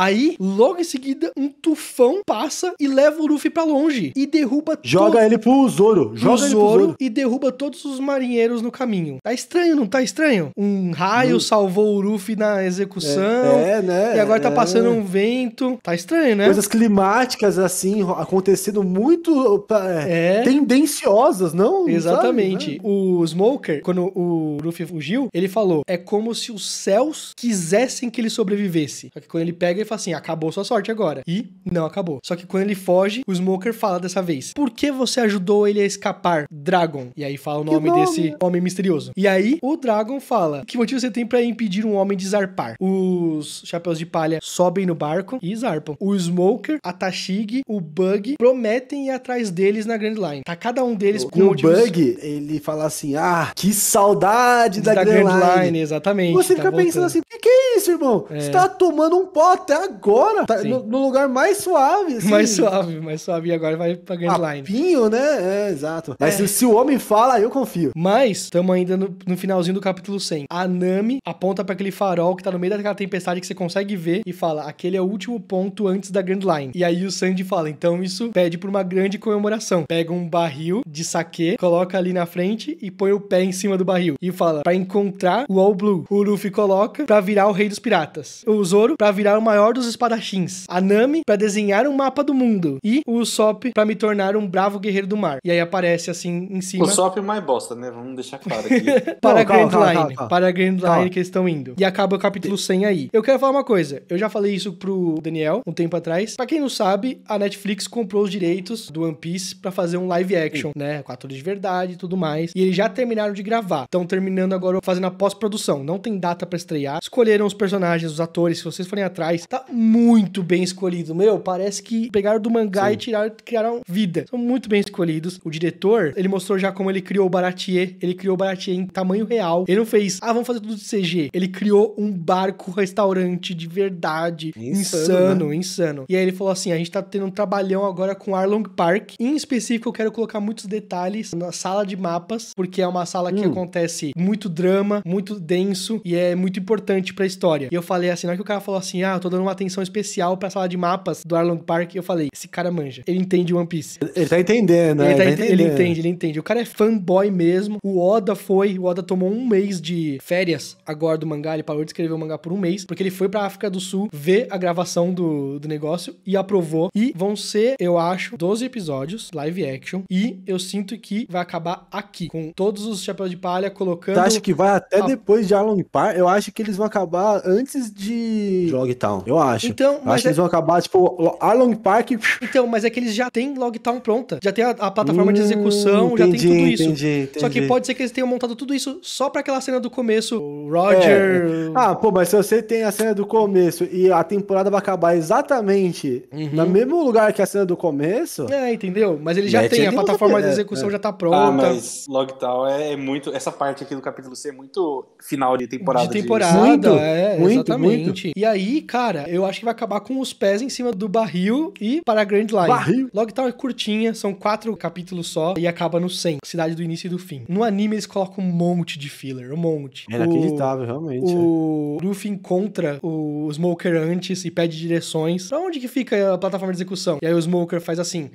Aí, logo em seguida, um tufão passa e leva o Luffy pra longe. E derruba... Joga to... ele pro Zoro. Joga ele pro Zoro. E derruba todos os marinheiros no caminho. Tá estranho, não tá estranho? Um raio hum. salvou o Luffy na execução. É, é né? E agora é, tá passando é. um vento. Tá estranho, né? Coisas climáticas, assim, acontecendo muito... É. Tendenciosas, não? Exatamente. Sabe, né? O Smoker, quando o Luffy fugiu, ele falou, é como se os céus quisessem que ele sobrevivesse. Só que quando ele pega e fala assim, acabou sua sorte agora. E não acabou. Só que quando ele foge, o Smoker fala dessa vez, por que você ajudou ele a escapar, Dragon? E aí fala o nome, nome desse homem misterioso. E aí, o Dragon fala, que motivo você tem pra impedir um homem de zarpar? Os chapéus de palha sobem no barco e zarpam. O Smoker, a Tashigi, o Buggy prometem ir atrás deles na Grand Line. Tá cada um deles o, com o motivos... Buggy, ele fala assim, ah, que saudade da, da Grand, Grand Line. Line. Exatamente. Você tá fica voltando. Pensando assim, o que, que é isso? isso, irmão? É. Você tá tomando um pó até agora. Tá no, no lugar mais suave. Assim. Mais suave, mais suave. E agora vai pra Grand Line. Papinho, né? É, exato. Mas é. Se, se o homem fala, eu confio. Mas, estamos ainda no, no finalzinho do capítulo cem. A Nami aponta pra aquele farol que tá no meio daquela tempestade que você consegue ver e fala, aquele é o último ponto antes da Grand Line. E aí o Sanji fala, então isso pede por uma grande comemoração. Pega um barril de saquê, coloca ali na frente e põe o pé em cima do barril. E fala, pra encontrar o All Blue. O Luffy coloca pra virar o rei dos piratas. O Zoro pra virar o maior dos espadachins. A Nami pra desenhar um mapa do mundo. E o Usopp pra me tornar um bravo guerreiro do mar. E aí aparece assim em cima. O Usopp é mais bosta, né? Vamos deixar claro aqui. Para a Grand Line. Para a Grand Line que eles estão indo. E acaba o capítulo cem aí. Eu quero falar uma coisa. Eu já falei isso pro Daniel um tempo atrás. Pra quem não sabe, a Netflix comprou os direitos do One Piece pra fazer um live action, né? Com atores de verdade e tudo mais. E eles já terminaram de gravar. Estão terminando agora fazendo a pós-produção. Não tem data pra estrear. Escolheram os personagens, os atores. Se vocês forem atrás, tá muito bem escolhido. Meu, parece que pegaram do mangá Sim. e tiraram, criaram vida. São muito bem escolhidos. O diretor, ele mostrou já como ele criou o Baratier. Ele criou o Baratier em tamanho real. Ele não fez, ah, vamos fazer tudo de C G. Ele criou um barco-restaurante de verdade. Insano, insano, né? insano. E aí ele falou assim, a gente tá tendo um trabalhão agora com Arlong Park. Em específico, eu quero colocar muitos detalhes na sala de mapas, porque é uma sala hum. que acontece muito drama, muito denso e é muito importante pra história. E eu falei assim, na hora que o cara falou assim, ah, eu tô dando uma atenção especial pra sala de mapas do Arlong Park, eu falei, esse cara manja. Ele entende One Piece. Ele tá entendendo, né? Ele, tá ele, ent entendendo. ele entende, ele entende. O cara é fanboy mesmo. O Oda foi, o Oda tomou um mês de férias agora do mangá, ele parou de escrever o mangá por um mês, porque ele foi pra África do Sul ver a gravação do, do negócio e aprovou. E vão ser, eu acho, doze episódios, live action, e eu sinto que vai acabar aqui, com todos os chapéus de palha colocando... Você acha que vai até a... depois de Arlong Park? Eu acho que eles vão acabar antes de... Loguetown, eu acho. Então, eu mas acho é... que eles vão acabar, tipo, Arlong Park... Então, mas é que eles já têm Loguetown pronta, já tem a, a plataforma hum, de execução, entendi, já tem tudo isso. Entendi, entendi. Só que pode ser que eles tenham montado tudo isso só pra aquela cena do começo, o Roger... É. Ah, pô, mas se você tem a cena do começo e a temporada vai acabar exatamente uhum. no mesmo lugar que a cena do começo... É, entendeu? Mas ele já tem, a plataforma de execução é. já tá pronta. Ah, mas Loguetown é muito... Essa parte aqui do capítulo C é muito final de temporada. De temporada, de... Muito, é, muito, exatamente. Muito. E aí, cara, eu acho que vai acabar com os pés em cima do barril e para a Grand Line. Barril? Loguetown é curtinha, são quatro capítulos só e acaba no cem, cidade do início e do fim. No anime eles colocam um monte de filler, um monte. É inacreditável, realmente. O Luffy encontra o Smoker antes e pede direções. Pra onde que fica a plataforma de execução? E aí o Smoker faz assim...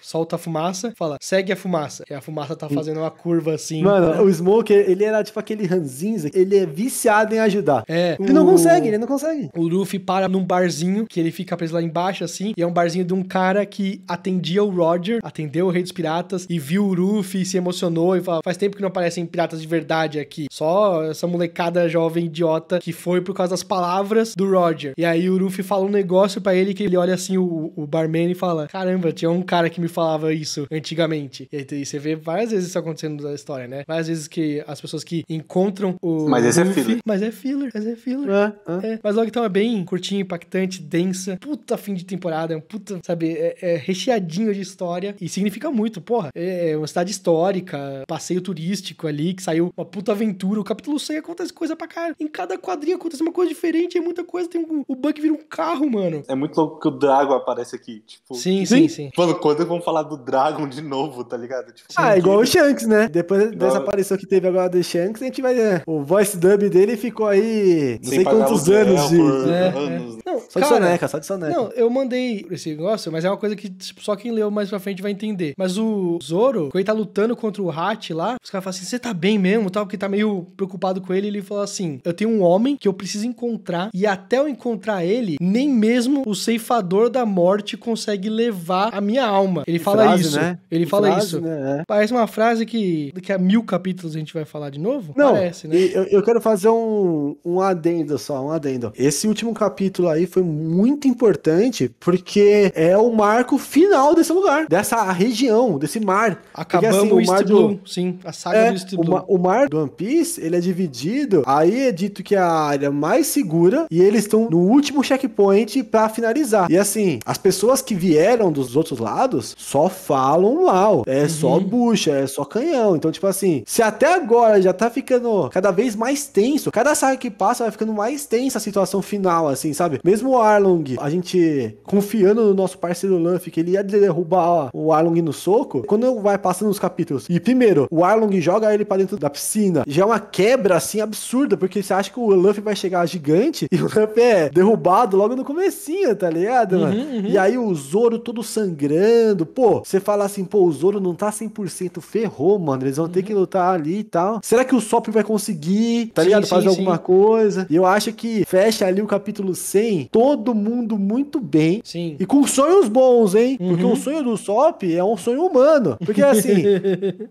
Solta a fumaça, fala, segue a fumaça. E a fumaça tá fazendo uma curva assim. Mano, né? O Smoker, ele era tipo aquele ranzinza, ele é viciado em ajudar. É. Ele o... não consegue, ele não consegue. O Luffy para num barzinho, que ele fica preso lá embaixo assim, e é um barzinho de um cara que atendia o Roger, atendeu o Rei dos Piratas, e viu o Luffy, se emocionou, e fala, faz tempo que não aparecem piratas de verdade aqui. Só essa molecada jovem idiota que foi por causa das palavras do Roger. E aí o Luffy fala um negócio pra ele, que ele olha assim o, o barman e fala, caramba, tinha um cara que me falava isso antigamente. E aí você vê várias vezes isso acontecendo na história, né? Várias vezes que as pessoas que encontram o... Mas esse Luffy, é filler. Mas é filler, mas é filler. Ah, ah. É. Mas Loguetown é bem curtinho, impactante, densa. Puta fim de temporada, é um puta, sabe? É, é recheadinho de história e significa muito, porra. É uma cidade histórica, passeio turístico ali, que saiu uma puta aventura. O capítulo cem acontece coisa pra caralho. Em cada quadrinho acontece uma coisa diferente, é muita coisa. Tem um... O Buggy vira um carro, mano. É muito louco que o Dragon aparece aqui, tipo... Sim, sim, sim. Mano, quando eu vou falar do Dragon de novo, tá ligado? Tipo, ah, é igual o Shanks, né? Depois igual... dessa aparição que teve agora do Shanks, a gente vai... Né? O voice dub dele ficou aí... Não Sem sei quantos anos de... É, anos. É. Não, só cara, de soneca, só de soneca. Não, eu mandei esse negócio, mas é uma coisa que tipo, só quem leu mais pra frente vai entender. Mas o Zoro, quando ele tá lutando contra o Hachi lá, os caras falam assim, você tá bem mesmo? Tal, porque tá meio preocupado com ele. Ele falou assim, eu tenho um homem que eu preciso encontrar e até eu encontrar ele, nem mesmo o ceifador da morte consegue levar a minha alma. Ele fala frase, isso, né? Ele fala frase, isso. Né? É. Parece uma frase que daqui a mil capítulos a gente vai falar de novo? Não, parece, né? Eu, eu quero fazer um, um adendo só, um adendo. Esse último capítulo aí foi muito importante porque é o marco final desse lugar, dessa região, desse mar. Acabamos porque, assim, o East mar Blue, do... sim, a saga é, do East Blue. O, o mar do One Piece, ele é dividido, aí é dito que é a área mais segura e eles estão no último checkpoint pra finalizar. E assim, as pessoas que vieram dos outros lados só falam Lau, é uhum. só bucha, é só canhão. Então, tipo assim, se até agora já tá ficando cada vez mais tenso, cada saga que passa vai ficando mais tensa a situação final, assim, sabe? Mesmo o Arlong, a gente confiando no nosso parceiro Luffy, que ele ia derrubar ó, o Arlong no soco, quando vai passando os capítulos, e primeiro, o Arlong joga ele pra dentro da piscina, já é uma quebra, assim, absurda, porque você acha que o Luffy vai chegar gigante, e o Luffy é derrubado logo no comecinho, tá ligado, uhum, mano? Uhum. E aí o Zoro todo sangrando, pô, você fala assim, pô, o Zoro não tá cem por cento, ferrou, mano, eles vão uhum. ter que lutar ali e tal. Será que o Sop vai conseguir, tá sim, ligado, sim, fazer sim. alguma coisa? E eu acho que fecha ali o capítulo cem, todo mundo muito bem, sim. e com sonhos bons, hein? Uhum. Porque o sonho do Sop é um sonho humano, porque assim,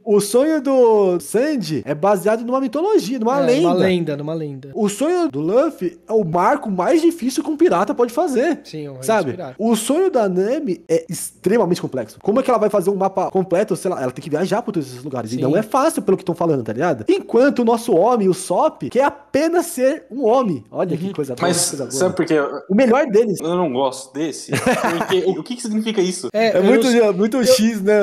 o sonho do Sanji é baseado numa mitologia, numa é, lenda. Numa lenda, numa lenda. O sonho do Luffy é o marco mais difícil que um pirata pode fazer, sim, um sabe? Pirata. O sonho da Nami é extremamente complexo. Como é que ela vai fazer um mapa completo, sei lá, ela tem que viajar por todos esses lugares, sim. e não é fácil pelo que estão falando, tá ligado? Enquanto o nosso homem, o Sop, quer apenas ser um homem. Olha uhum. que coisa boa. Mas coisa boa. Sabe por quê? O melhor deles. Eu não gosto desse, porque o que que significa isso? É, é muito, não... muito eu... X, né?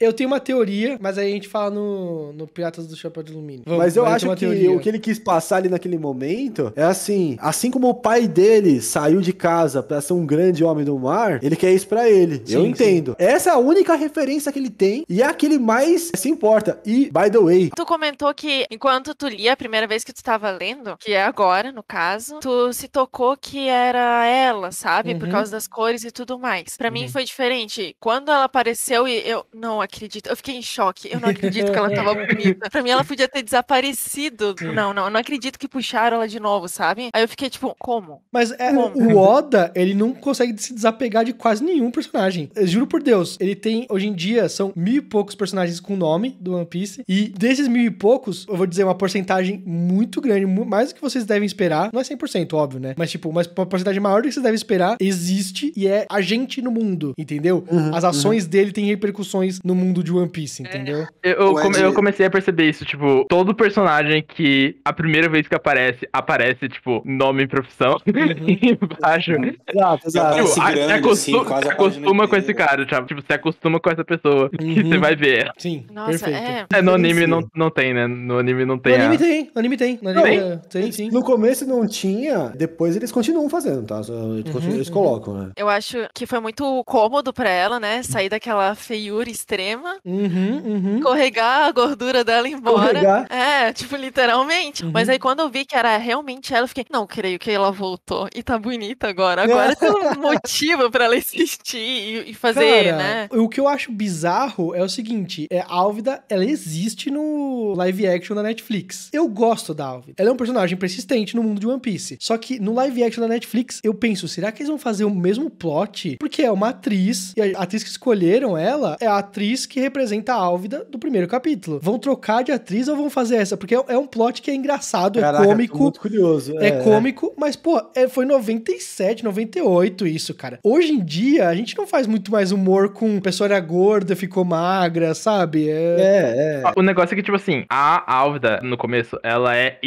Eu tenho uma teoria, mas aí a gente fala no, no Piratas do Chapéu de Alumínio. Vamos, mas eu acho que teoria. o que ele quis passar ali naquele momento é assim, assim como o pai dele saiu de casa pra ser um grande homem do mar, ele quer isso pra ele. Sim, eu entendo. Sim. Essa é a única referência que ele tem e é a que ele mais se importa. E, by the way... Tu comentou que enquanto tu lia a primeira vez que tu tava lendo, que é agora, no caso, tu se tocou que era ela, sabe? Uhum. Por causa das cores e tudo mais. Pra uhum. mim foi diferente. Quando ela apareceu e eu não acredito. Eu fiquei em choque. Eu não acredito que ela tava bonita. Pra mim ela podia ter desaparecido. Não, não. Eu não acredito que puxaram ela de novo, sabe? Aí eu fiquei tipo, como? Mas é, como? O Oda, ele não consegue se desapegar de quase nenhum personagem. Eu juro por Deus. Ele tem, hoje em dia, são mil e poucos personagens com nome do One Piece. E desses mil e poucos, eu vou dizer uma porcentagem muito grande, mais do que vocês devem esperar. Não é cem por cento, óbvio, né? Mas tipo, uma porcentagem maior do que vocês devem esperar existe e é agente no mundo, entendeu? Uhum, As ações uhum. dele têm repercussões no mundo de One Piece, entendeu? É. Eu, come, eu comecei a perceber isso, tipo, todo personagem que a primeira vez que aparece, aparece, tipo, nome e profissão uhum. embaixo. Exato, exato. Tipo, grande, você acostuma, sim, você acostuma com esse cara, tipo, você acostuma com essa pessoa uhum. que você vai ver. Sim, nossa, perfeito. É, é no anime não, não tem, né? No anime não tem. No anime a... tem, no anime tem. No anime tem? É, tem, sim. No começo não tinha, depois eles continuam fazendo, tá? Eles, uhum, eles colocam, né? Eu acho que foi muito cômodo pra ela, né? Sair daquela feiura extrema, uhum, uhum. corregar a gordura dela embora. Corregar. É, tipo, literalmente. Uhum. Mas aí quando eu vi que era realmente ela, eu fiquei, não, creio que ela voltou e tá bonita agora. Agora tem um motivo pra ela existir e, e fazer, cara, né? O que eu acho bizarro é o seguinte, é, a Alvida, ela existe no live action da Netflix. Eu gosto da Alvida. Ela é um personagem persistente no mundo de One Piece. Só que no live action da Netflix, eu penso, será que eles vão fazer o mesmo plot? Porque é uma atriz, e a atriz que escolheram ela é a atriz que representa a Álvida do primeiro capítulo. Vão trocar de atriz ou vão fazer essa? Porque é um plot que é engraçado, caraca, é cômico. Muito curioso. É, é cômico, é. Mas, pô, é, foi noventa e sete, noventa e oito isso, cara. Hoje em dia, a gente não faz muito mais humor com pessoa era gorda, ficou magra, sabe? É, é. é. O negócio é que, tipo assim, a Álvida, no começo, ela é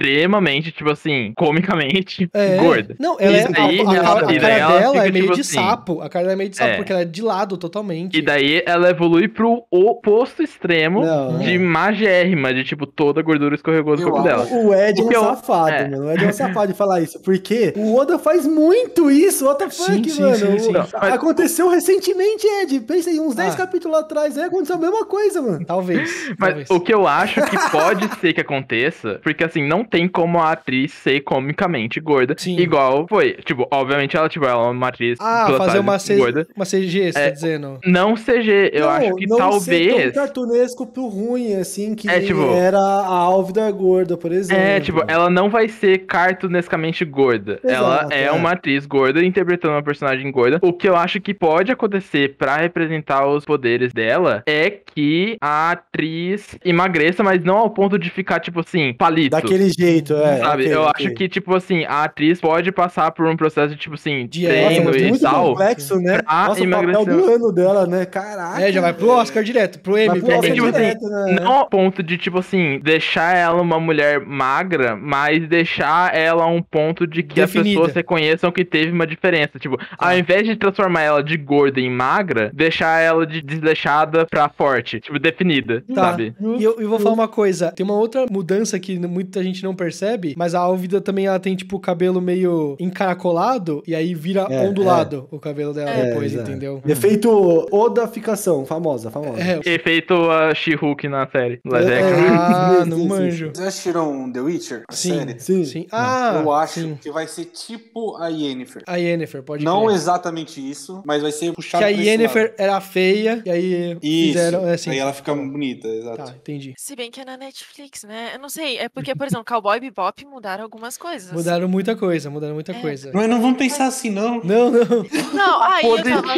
extremamente, tipo assim, comicamente é. gorda. Não, ela e é... Daí, a, ela, a, a, e daí a cara dela é meio tipo de assim, sapo. A cara dela é meio de sapo, é. porque ela é de lado totalmente. E daí ela evolui pro oposto extremo não, de é. magérrima, de tipo, toda a gordura escorregou do corpo dela. O Ed é um eu... safado, é. mano. O Ed é um safado de falar isso. Porque o Oda faz muito isso. What the fuck, mano? Sim, sim, o... sim. Aconteceu mas... recentemente, Ed. Pensa aí, uns dez ah. capítulos atrás, aí aconteceu a mesma coisa, mano. Talvez. Mas talvez. O que eu acho que pode ser que aconteça, porque assim, não tem como a atriz ser comicamente gorda. Sim. Igual foi. Tipo, obviamente ela, tipo, ela é uma atriz... Ah, fazer uma, C... gorda. uma C G, você é, tá dizendo? Não C G, eu não, acho que não talvez... Não ser tão cartunesco pro ruim, assim, que é, tipo... era a Álvida gorda, por exemplo. É, tipo, ela não vai ser cartunescamente gorda. Exato, ela é, é uma atriz gorda, interpretando uma personagem gorda. O que eu acho que pode acontecer pra representar os poderes dela é que a atriz emagreça, mas não ao ponto de ficar, tipo assim, palito. Daquele jeito, é. Sabe, okay, eu okay. acho que, tipo assim, a atriz pode passar por um processo de, tipo assim, de treino e muito tal. Complexo, né? Nossa, emagrecer. O papel do ano dela, né? Caraca. É, já vai pro Oscar direto, pro Emmy. Pro Oscar é, tipo, direto, assim, né? Não ao ponto de, tipo assim, deixar ela uma mulher magra, mas deixar ela um ponto de que Definida. As pessoas reconheçam que teve uma diferença. Tipo, ao invés de transformar ela de gorda em magra, deixar ela de desleixada pra forte. Tipo, definida, tá. sabe? E eu, eu vou falar uma coisa. Tem uma outra mudança que muita gente não percebe, mas a Alvida também, ela tem, tipo, o cabelo meio encaracolado, e aí vira é, ondulado é. o cabelo dela é, depois, é. entendeu? Efeito Odaficação, famosa, famosa. É. Efeito uh, She-Hulk na série. É, é, é. Ah, não manjo. Vocês assistiram The Witcher? A sim, série? Sim, sim. Ah, eu acho sim. que vai ser tipo a Yennefer. A Yennefer, pode Não crer. Exatamente isso, mas vai ser puxado pra esse lado. Que a Yennefer era feia, e aí isso. fizeram... Assim, aí ela fica bonita, exato. Tá, entendi. Se bem que é na Netflix, né? Eu não sei, é porque, por exemplo, Cowboy Bebop mudaram algumas coisas. Mudaram muita coisa, mudaram muita é. coisa. Mas não vamos pensar assim, não. Não, não. Não, aí Positivo. eu tava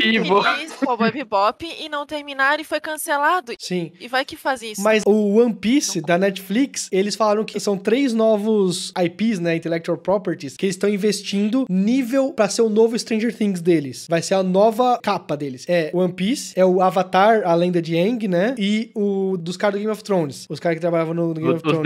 feliz, Cowboy Bebop, e não terminaram e foi cancelado. Sim. E vai que faz isso. Mas o One Piece não. da Netflix, eles falaram que são três novos I Ps, né, Intellectual Properties, que eles estão investindo nível pra ser o novo Stranger Things deles. Vai ser a nova capa deles. É One Piece, é o Avatar, a Lenda de Aang, né, e o dos caras do Game of Thrones. Os caras que trabalhavam no, no Game o, of Thrones.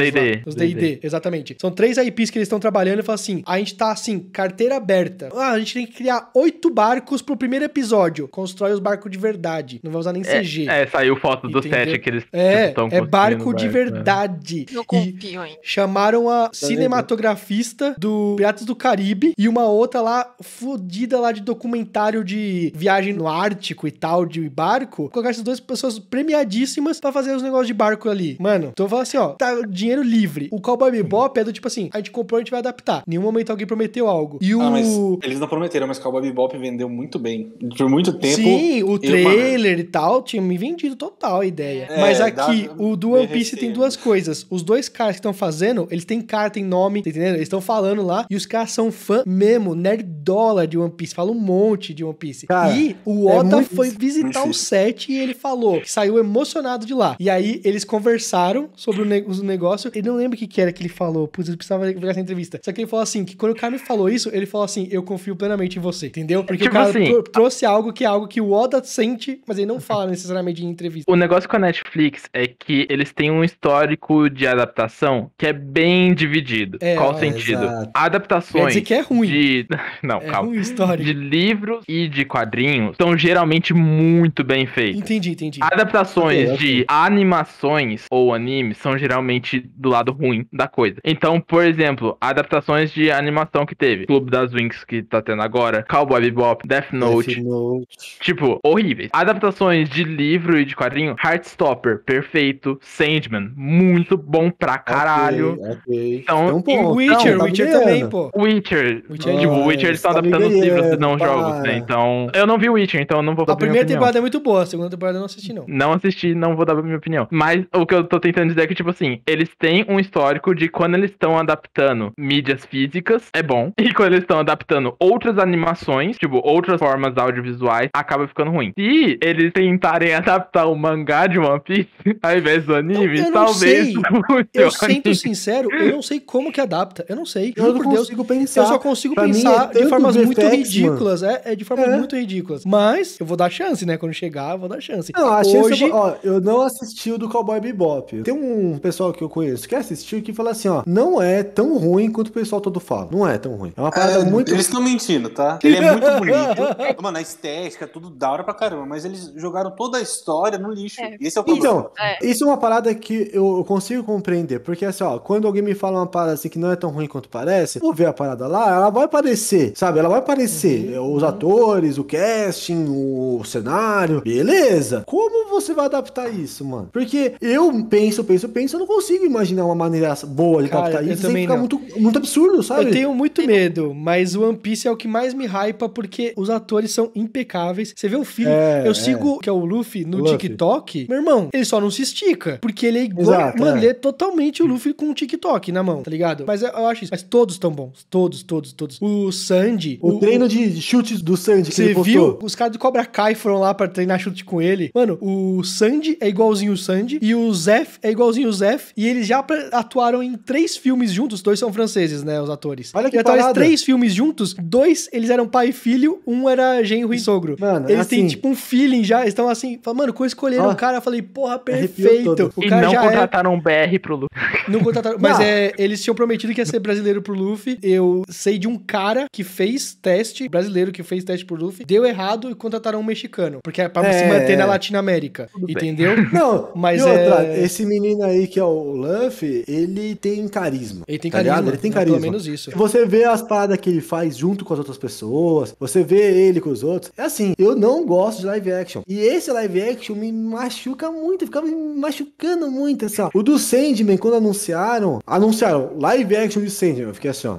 Os D e D, exatamente. São três I Ps que eles estão trabalhando e falam assim, a gente tá assim, carteira aberta. Ah, a gente tem que criar oito barcos pro primeiro episódio. Constrói os barcos de verdade. Não vai usar nem C G. É, é saiu foto do set que eles é, estão É, é barco de verdade. Não confio, hein. Chamaram a cinematografista do Piratas do Caribe e uma outra lá, fodida lá de documentário de viagem no Ártico e tal, de barco. Colocaram essas duas pessoas premiadíssimas pra fazer os negócios de barco ali. Mano, então eu falo assim, ó, tá dinheiro livre. O Cowboy Bebop é do tipo assim, a gente comprou, a gente vai adaptar. Em nenhum momento alguém prometeu algo. E o... Ah, mas eles não prometeram, mas Cowboy Bebop vendeu muito bem. Por muito tempo... Sim, o trailer eu... e tal tinha me vendido total a ideia. É, mas aqui, dá... o do One Piece tem duas coisas. Os dois caras que estão fazendo, eles têm cara, tem nome, tá entendendo? Eles estão falando lá e os caras são fã mesmo, nerdola de One Piece. Fala um monte de One Piece. Cara, e o Oda é foi difícil. visitar o set e ele falou que saiu emocionado de lá. E aí, eles conversaram sobre o, ne o negócio. Ele não lembra o que, que era que ele falou. Putz, eu precisava ver essa entrevista. Só que ele falou assim, que quando o cara me falou isso, ele falou assim, eu confio plenamente em você, entendeu? Porque tipo o cara assim, tro trouxe algo que é algo que o Oda sente, mas ele não fala necessariamente em entrevista. O negócio com a Netflix é que eles têm um histórico de adaptação que é bem dividido. É, Qual ó, sentido? Exato. Adaptações... Quer dizer que é ruim. De... Não, é calma. Ruim histórico. De livros e de quadrinhos estão geralmente muito bem feitos. Entendi, entendi. Adaptações okay, de okay. animações ou animes são geralmente do lado ruim da coisa. Então, por exemplo, adaptações de animação que teve. Clube das Winx, que tá tendo agora. Cowboy Bebop, Death Note. Death Note. Tipo, horríveis. Adaptações de livro e de quadrinho. Heartstopper, perfeito. Sandman, muito bom pra caralho. Okay, okay. Então, então, e Witcher, não, Witcher tá também, pô. Witcher. Witcher, oh, tipo, é, Witcher eles estão tá adaptando os livros e não para. jogos, né? Então, eu não vi Witcher, então eu não vou dar a primeira minha temporada é muito boa, a segunda temporada eu não assisti, não. Não assisti, não vou dar a minha opinião. Mas o que eu tô tentando dizer é que, tipo assim, eles têm um histórico de quando eles estão adaptando mídias físicas, é bom. E quando eles estão adaptando outras animações, tipo, outras formas audiovisuais, acaba ficando ruim. Se eles tentarem adaptar o mangá de One Piece ao invés do anime, eu, eu talvez... Não sei. Eu sendo sincero, eu não sei como que adapta. Eu não sei. Eu não consigo Deus, pensar. Eu só consigo pra pensar é de formas muito effects, ridículas. É, é de formas é. muito ridículas. Mas eu vou dar chance, né? Quando chegar, eu vou dar chance. Não, a Hoje... chance... Eu, vou... Ó, eu não assisti o do Cowboy Bebop. Tem um pessoal que eu conheço que assistiu e que fala assim, ó, não é tão ruim quanto o pessoal todo fala. Não é tão ruim. É uma parada é, muito... Eles estão mentindo, tá? Ele é muito bonito. Mano, a estética, tudo da hora pra caramba, mas eles jogaram toda a história no lixo. É. Esse é o problema. Então, é. isso é uma parada que eu consigo compreender, porque assim, ó, quando alguém me fala uma parada assim que não é tão ruim quanto parece, vou ver a parada lá, ela vai aparecer, sabe? Ela vai aparecer. Uhum. Os atores, o casting, o cenário, beleza. Como você vai adaptar isso, mano? Porque eu penso, penso, penso, eu não consigo imaginar uma maneira boa de captar isso sem ficar muito, muito absurdo, sabe? Eu tenho muito medo, mas o One Piece é o que mais me hypa porque os atores são impecáveis. Você vê o filho, é, eu é. sigo, que é o Luffy, no Luffy. TikTok, meu irmão, ele só não se estica, porque ele é igual, Exato, mano, é. ele é totalmente o Luffy com o TikTok na mão, tá ligado? Mas eu acho isso, mas todos tão bons, todos, todos, todos. O Sandy... O, o treino o, de chutes do Sandy que ele postou. Você viu? Os caras do Cobra Kai foram lá pra treinar chute com ele. Mano, o o Sanji é igualzinho o Sanji, e o Zef é igualzinho o Zef, e eles já atuaram em três filmes juntos, dois são franceses, né, os atores. Olha que parada. Eles atuaram em três filmes juntos, dois eles eram pai e filho, um era genro e sogro. Mano, eles assim... têm tipo um feeling já, eles estão assim, falam, mano, quando escolheram ah, o cara, eu falei, porra, perfeito. O cara e não já contrataram era... um B R pro Luffy. Não contrataram, mas é, eles tinham prometido que ia ser brasileiro pro Luffy. Eu sei de um cara que fez teste, brasileiro que fez teste pro Luffy, deu errado e contrataram um mexicano, porque é pra é... se manter na Latinoamérica, entendeu? Não, mas e outra, é... esse menino aí que é o Luffy, ele tem carisma. Ele tem tá carisma, ligado? Ele tem carisma. Não, pelo menos isso. Você vê as paradas que ele faz junto com as outras pessoas, você vê ele com os outros. É assim, eu não gosto de live action. E esse live action me machuca muito, ficava me machucando muito, assim, ó. O do Sandman, quando anunciaram, anunciaram live action do Sandman, eu fiquei assim, ó.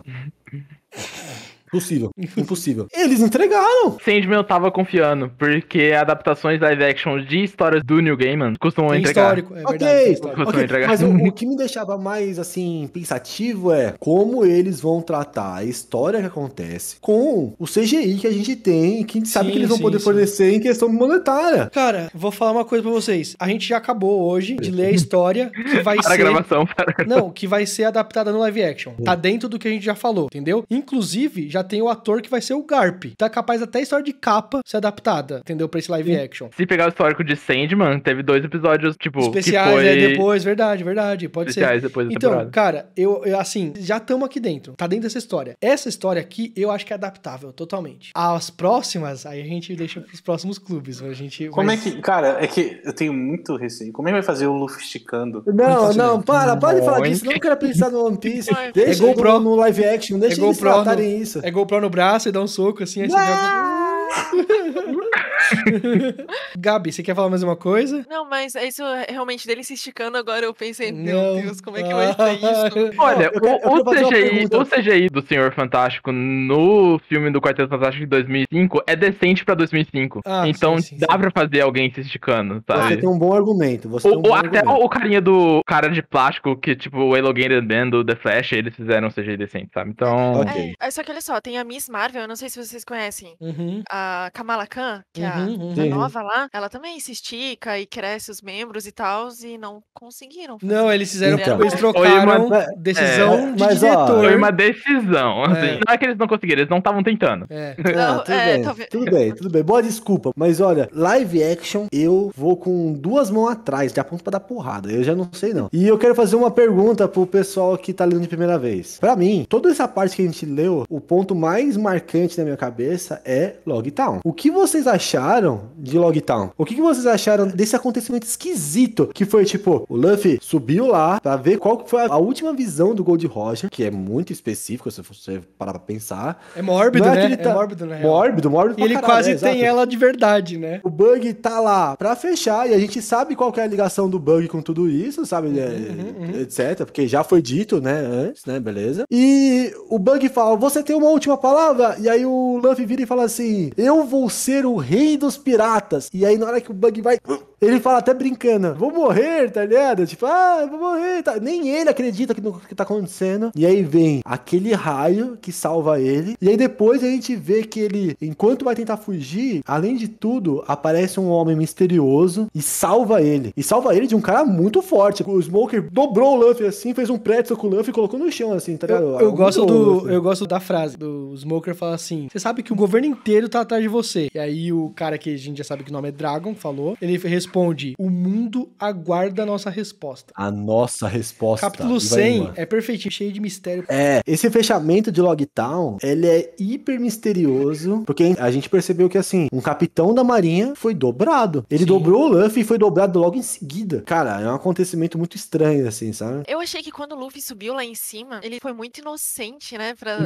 Impossível, impossível. Eles entregaram. Sandman eu tava confiando, porque adaptações live action de histórias do New Gaiman costumam tem entregar. Histórico, é verdade. Okay, costumam okay. entregar. Mas o, o que me deixava mais, assim, pensativo é como eles vão tratar a história que acontece com o C G I que a gente tem e que a gente sabe sim, que eles vão sim, poder sim. fornecer em questão monetária. Cara, vou falar uma coisa pra vocês. A gente já acabou hoje de ler a história que vai para ser... gravação, para a gravação. Não, que vai ser adaptada no live action. Tá dentro do que a gente já falou, entendeu? Inclusive, já Já tem o ator que vai ser o Garp. Tá capaz até a história de capa ser adaptada, entendeu? Pra esse live Sim. action. Se pegar o histórico de Sandman, teve dois episódios, tipo, especiais, que foi... é, depois, verdade, verdade. Pode especiais ser. Depois da então, temporada. Cara, eu, eu assim, já estamos aqui dentro. Tá dentro dessa história. Essa história aqui, eu acho que é adaptável totalmente. As próximas, aí a gente deixa pros próximos clubes. A gente Como vai... é que... Cara, é que eu tenho muito receio. Como é que vai fazer o Luffy esticando? Não, não, para, para de falar disso. Não quero pensar no One Piece. Deixa é GoPro no live action, deixa é eles tratarem no... isso. É GoPro no braço e dá um soco assim, aí você Gabi, você quer falar mais uma coisa? Não, mas isso realmente dele se esticando agora, eu pensei, meu não. Deus, como é que vai ser isso? Olha, eu, eu, o, eu C G I, o C G I do Senhor Fantástico no filme do Quarteto Fantástico de dois mil e cinco é decente pra dois mil e cinco. Ah, então sim, sim, dá sim. pra fazer alguém se esticando, sabe? Você tem um bom argumento. Você o, tem um bom até argumento. O carinha do cara de plástico que, tipo, o Elongated Man do The Flash, eles fizeram um C G I decente, sabe? Então... Okay. É, só que olha só, tem a Miss Marvel, eu não sei se vocês conhecem, uhum. a Kamala Khan, que é uhum, a, uhum. a nova lá, ela também se estica e cresce os membros e tal, e não conseguiram fazer. Não, eles fizeram, então. eles trocaram uma, decisão é, de mas, diretor. Ó, foi uma decisão, é. Assim, não é que eles não conseguiram, eles não estavam tentando. É. Não, tudo, é, bem, talvez... tudo bem, tudo bem, boa desculpa, mas olha, live action, eu vou com duas mãos atrás, já aponto pra dar porrada, eu já não sei não. E eu quero fazer uma pergunta pro pessoal que tá lendo de primeira vez. Pra mim, toda essa parte que a gente leu, o ponto mais marcante na minha cabeça é Loguetown. O que vocês acharam de Loguetown? O que, que vocês acharam desse acontecimento esquisito que foi, tipo, o Luffy subiu lá pra ver qual que foi a última visão do Gold Roger, que é muito específico, se você parar pra pensar. É mórbido, é né? Tá... É mórbido, né? Mórbido, mórbido pra E ele caralho, quase né? tem ela de verdade, né? O Buggy tá lá pra fechar e a gente sabe qual que é a ligação do Buggy com tudo isso, sabe? Uhum, é, uhum. Etc. Porque já foi dito, né? Antes, né? Beleza. E o Buggy fala, você tem uma última palavra? E aí o Luffy vira e fala assim, eu vou ser o rei dos piratas. E aí na hora que o Buggy vai, ele fala até brincando, vou morrer, tá ligado? Tipo, ah, vou morrer, tá... nem ele acredita que no que tá acontecendo. E aí vem aquele raio que salva ele. E aí depois a gente vê que ele, enquanto vai tentar fugir, além de tudo, aparece um homem misterioso e salva ele. E salva ele de um cara muito forte. O Smoker dobrou o Luffy assim, fez um pretzel com o Luffy e colocou no chão assim, tá ligado? Eu, eu, gosto, do, eu gosto da frase do Smoker, fala assim, você sabe que o governo inteiro tá atrás de você. E aí aí o cara que a gente já sabe que o nome é Dragon falou, ele responde, o mundo aguarda a nossa resposta. A nossa resposta. Capítulo cem é perfeitinho, cheio de mistério. É, esse fechamento de Loguetown, ele é hiper misterioso, porque a gente percebeu que assim, um capitão da marinha foi dobrado. Ele Sim. dobrou o Luffy e foi dobrado logo em seguida. Cara, é um acontecimento muito estranho, assim, sabe? Eu achei que quando o Luffy subiu lá em cima, ele foi muito inocente, né, pra, pra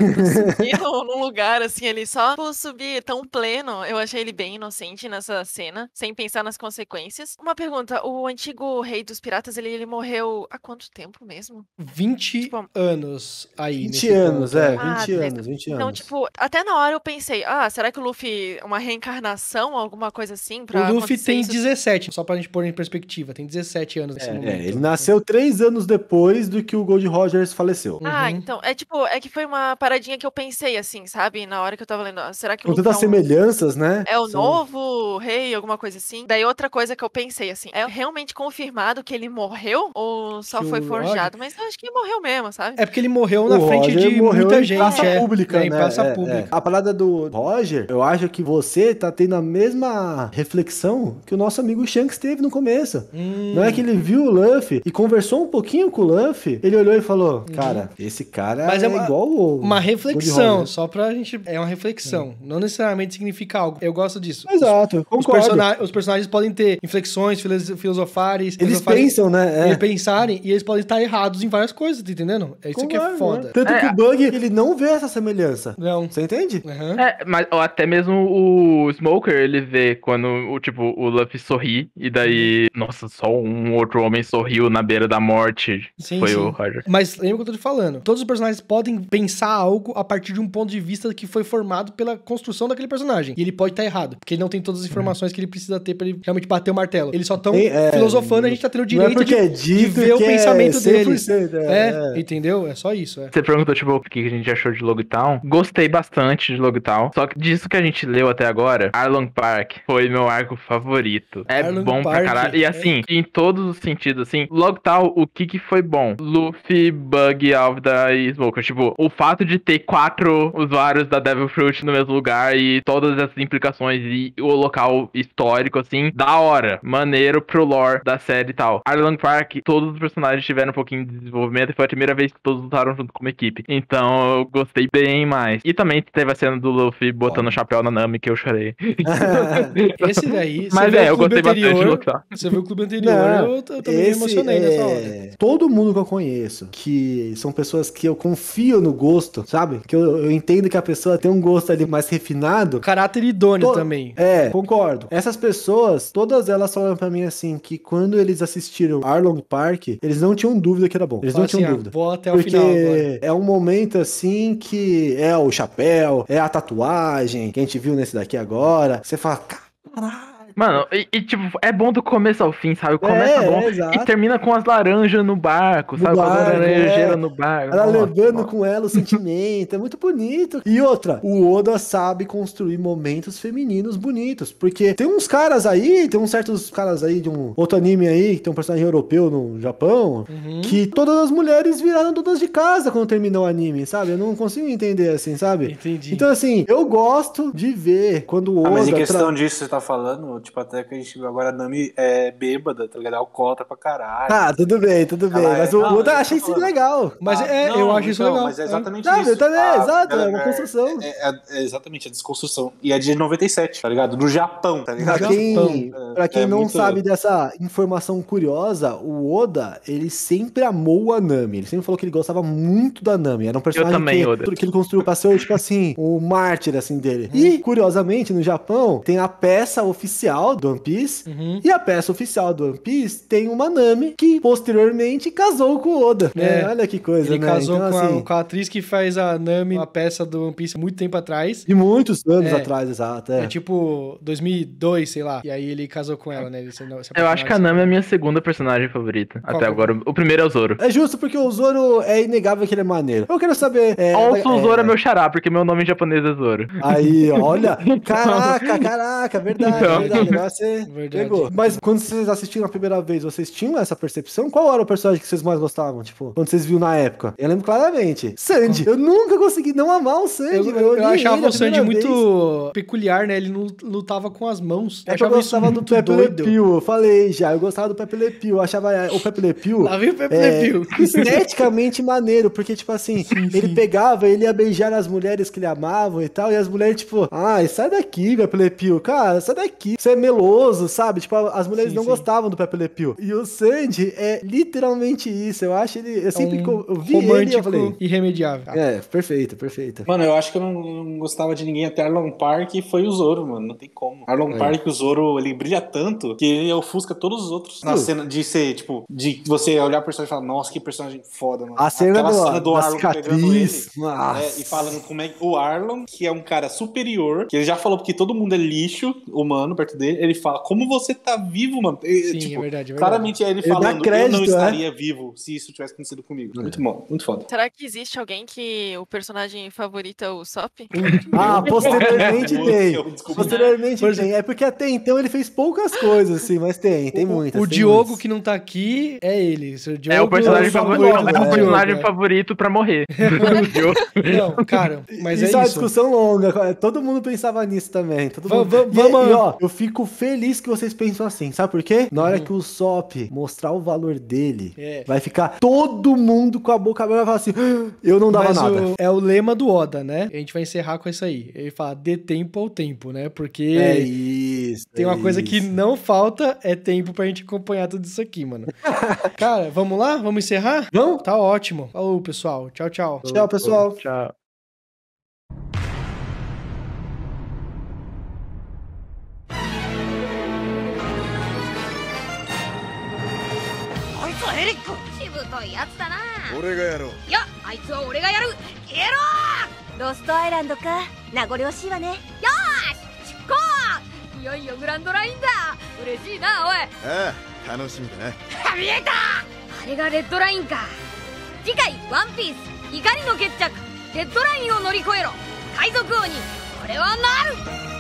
subir num lugar, assim, ele só por subir tão pleno, eu achei Achei ele bem inocente nessa cena, sem pensar nas consequências. Uma pergunta, o antigo rei dos piratas, ele, ele morreu há quanto tempo mesmo? vinte tipo, anos aí. vinte anos, ponto. É, ah, vinte anos, vinte então, anos. Então, tipo, até na hora eu pensei, ah, será que o Luffy, uma reencarnação, alguma coisa assim? Pra o Luffy tem isso? dezessete, só pra gente pôr em perspectiva, tem dezessete anos nesse é, momento. É, ele nasceu três anos depois do que o Gold Rogers faleceu. Ah, uhum. então, é tipo, é que foi uma paradinha que eu pensei assim, sabe? Na hora que eu tava lendo, será que o Com Luffy... Com tantas é um... semelhanças, né? É o São novo rei, alguma coisa assim. Daí outra coisa que eu pensei, assim, é realmente confirmado que ele morreu ou só que foi forjado? Roger... Mas eu acho que ele morreu mesmo, sabe? É porque ele morreu na o frente Roger de muita gente. Praça é, pública, é, né? Em praça é, pública. É. A parada do Roger, eu acho que você tá tendo a mesma reflexão que o nosso amigo Shanks teve no começo. Hum. Não é que ele viu o Luffy e conversou um pouquinho com o Luffy, ele olhou e falou, cara, hum. esse cara Mas é, é uma, igual o... Uma reflexão, só pra gente... É uma reflexão. Hum. Não necessariamente significa algo. Eu gosto disso. Exato, os, os, person... os personagens podem ter inflexões, filosofares... Eles filosofares, pensam, né? É. Eles pensarem e eles podem estar errados em várias coisas, tá entendendo? É isso Como que é, é foda. Né? Tanto é, que o Buggy, ele não vê essa semelhança. Não. Você entende? Uhum. É, mas ou até mesmo o Smoker, ele vê quando, o, tipo, o Luffy sorri e daí, nossa, só um outro homem sorriu na beira da morte. Sim, Foi sim. o Roger. Mas lembra o que eu tô te falando. Todos os personagens podem pensar algo a partir de um ponto de vista que foi formado pela construção daquele personagem. E ele pode estar tá errado, porque ele não tem todas as informações que ele precisa ter pra ele realmente bater o martelo. Eles só tão é, filosofando, é, a gente tá tendo o direito é de, é de ver o pensamento é, deles. Sempre, é, é, entendeu? É só isso. É. Você perguntou, tipo, o que a gente achou de Loguetown. Gostei bastante de Loguetown. Só que disso que a gente leu até agora, Arlong Park foi meu arco favorito. É Arlong bom Park, pra caralho. E assim, é. em todos os sentidos, assim, Loguetown, o que que foi bom? Luffy, Buggy, Alvida e Smoker. Tipo, o fato de ter quatro usuários da Devil Fruit no mesmo lugar e todas essas implicações e o local histórico, assim, da hora. Maneiro pro lore da série e tal. Arlong Park, todos os personagens tiveram um pouquinho de desenvolvimento e foi a primeira vez que todos lutaram junto como equipe. Então, eu gostei bem mais. E também teve a cena do Luffy botando o chapéu na Nami, que eu chorei. Esse daí... Mas é, eu gostei anterior, bastante de lutar. Você viu o clube anterior, Não, eu, eu também me emocionei é... nessa hora. Todo mundo que eu conheço, que são pessoas que eu confio no gosto, sabe? Que eu, eu entendo que a pessoa tem um gosto ali mais refinado. Caráter idôneo to... também. É, concordo. Essas pessoas, todas elas falam pra mim assim, que quando eles assistiram Arlong Park, eles não tinham dúvida que era bom. Eles Fala não tinham assim, dúvida. Ah, vou até o final agora. É um momento assim que é o chapéu, é a tatuagem que a gente viu nesse daqui agora. Você fala, caralho. Mano, e, e tipo, é bom do começo ao fim, sabe? Começa é, bom é, e termina com as laranjas no barco, no sabe? Barco, com as laranjeiras é. no barco. Ela nossa, levando nossa. com ela o sentimento, é muito bonito. E outra, o Oda sabe construir momentos femininos bonitos, porque tem uns caras aí, tem uns certos caras aí de um outro anime aí, que tem um personagem europeu no Japão, uhum. que todas as mulheres viraram todas de casa quando terminou o anime, sabe? Eu não consigo entender assim, sabe? Entendi. Então assim, eu gosto de ver quando o Oda... Ah, mas em questão tra... disso que você tá falando... Tipo, até que a gente viu agora a Nami é bêbada, tá ligado? Alcoólatra pra caralho. Ah, tudo bem, tudo bem. Ela mas é... o não, Oda achei isso legal. Mas ah, é, não, eu acho isso legal. Mas é exatamente é. isso. Tá, tá, é, a, exato, é uma construção. É, é, é exatamente, a desconstrução. E é de noventa e sete, tá ligado? Do Japão, tá ligado? Pra quem, Japão, pra quem é, é não muito... sabe dessa informação curiosa, o Oda, ele sempre amou a Nami. Ele sempre falou que ele gostava muito da Nami. Era um personagem também, que, que ele construiu pra ser, tipo assim, o mártir, assim, dele. Hum. E, curiosamente, no Japão, tem a peça oficial do One Piece, uhum. e a peça oficial do One Piece tem uma Nami que posteriormente casou com o Oda. É. É, olha que coisa, ele né? Ele casou então, com, assim... a, com a atriz que faz a Nami, uma peça do One Piece muito tempo atrás. E muitos anos é. atrás, exato. É. é tipo dois mil e dois, sei lá. E aí ele casou com ela, né? Ele, se, se Eu acho que a Nami é a minha segunda personagem favorita. Qual até é? agora. O primeiro é o Zoro. É justo, porque o Zoro é inegável que ele é maneiro. Eu quero saber... É, also, o é, Zoro é, é meu xará, porque meu nome em japonês é Zoro. Aí, olha. Caraca, caraca, verdade, então... verdade. Você pegou. Mas quando vocês assistiram a primeira vez, vocês tinham essa percepção? Qual era o personagem que vocês mais gostavam? Tipo, quando vocês viram na época? Eu lembro claramente. Sandy. Eu nunca consegui não amar o Sandy. Eu, eu, eu achava o Sandy muito peculiar, né? Ele não lutava com as mãos. Eu, eu achava gostava isso do Pepe Le Pew. Eu falei já. Eu gostava do Pepe Le Pew. Eu achava o Pepe Le Pew... Lá vem o Pepe é, Le Pew. Esteticamente maneiro, porque, tipo assim, sim, ele sim. pegava, ele ia beijar as mulheres que ele amava e tal, e as mulheres, tipo, ai, sai daqui, Pepe Le Pew. Cara, sai daqui. Você é meloso, sabe? Tipo, as mulheres sim, não sim. gostavam do Pepe Le Pew. E o Sandy é literalmente isso. Eu acho ele... Eu sempre é um eu vi ele e eu falei... irremediável. Tá? É, perfeito, perfeito. Mano, eu acho que eu não, não gostava de ninguém até Arlong Park e foi o Zoro, mano. Não tem como. Arlong é. Park, o Zoro, ele brilha tanto que ele ofusca todos os outros. Na uh. cena de ser, tipo... De você olhar o personagem e falar, nossa, que personagem foda, mano. A cena Aquela do, cena do Arlong cicatriz, pegando ele. Né, e falando como é... O Arlong, que é um cara superior, que ele já falou que todo mundo é lixo humano perto dele, ele fala, como você tá vivo, mano? Sim, tipo, é verdade, é verdade. Claramente é ele, ele falando, crédito, eu não estaria é? vivo se isso tivesse acontecido comigo. É. Muito bom, muito foda. Será que existe alguém que o personagem favorito é o Sop? Ah, posteriormente tem. Posteriormente né? tem. É porque até então ele fez poucas coisas, assim, mas tem, tem muitas. O tem Diogo muitas. que não tá aqui é ele. O Diogo é o personagem é favorito, favorito, é o personagem é. favorito pra morrer. Não, cara, mas isso é, é uma isso. discussão longa. Todo mundo pensava nisso também. Todo mundo... Vamos, vamos. E, ó, eu fico feliz que vocês pensam assim. Sabe por quê? Na hora uhum. que o Sop mostrar o valor dele, é. vai ficar todo mundo com a boca aberta e vai falar assim, eu não dava mas nada. O, é o lema do Oda, né? A gente vai encerrar com isso aí. Ele fala, dê tempo ao tempo, né? Porque é isso, tem é uma coisa isso. que não falta, é tempo pra gente acompanhar tudo isso aqui, mano. Cara, vamos lá? Vamos encerrar? Vamos? Tá ótimo. Falou, pessoal. Tchau, tchau. Tchau, pessoal. Tchau. One Piece 怒りの決着 デッドラインを乗り越えろ海賊王に俺はなる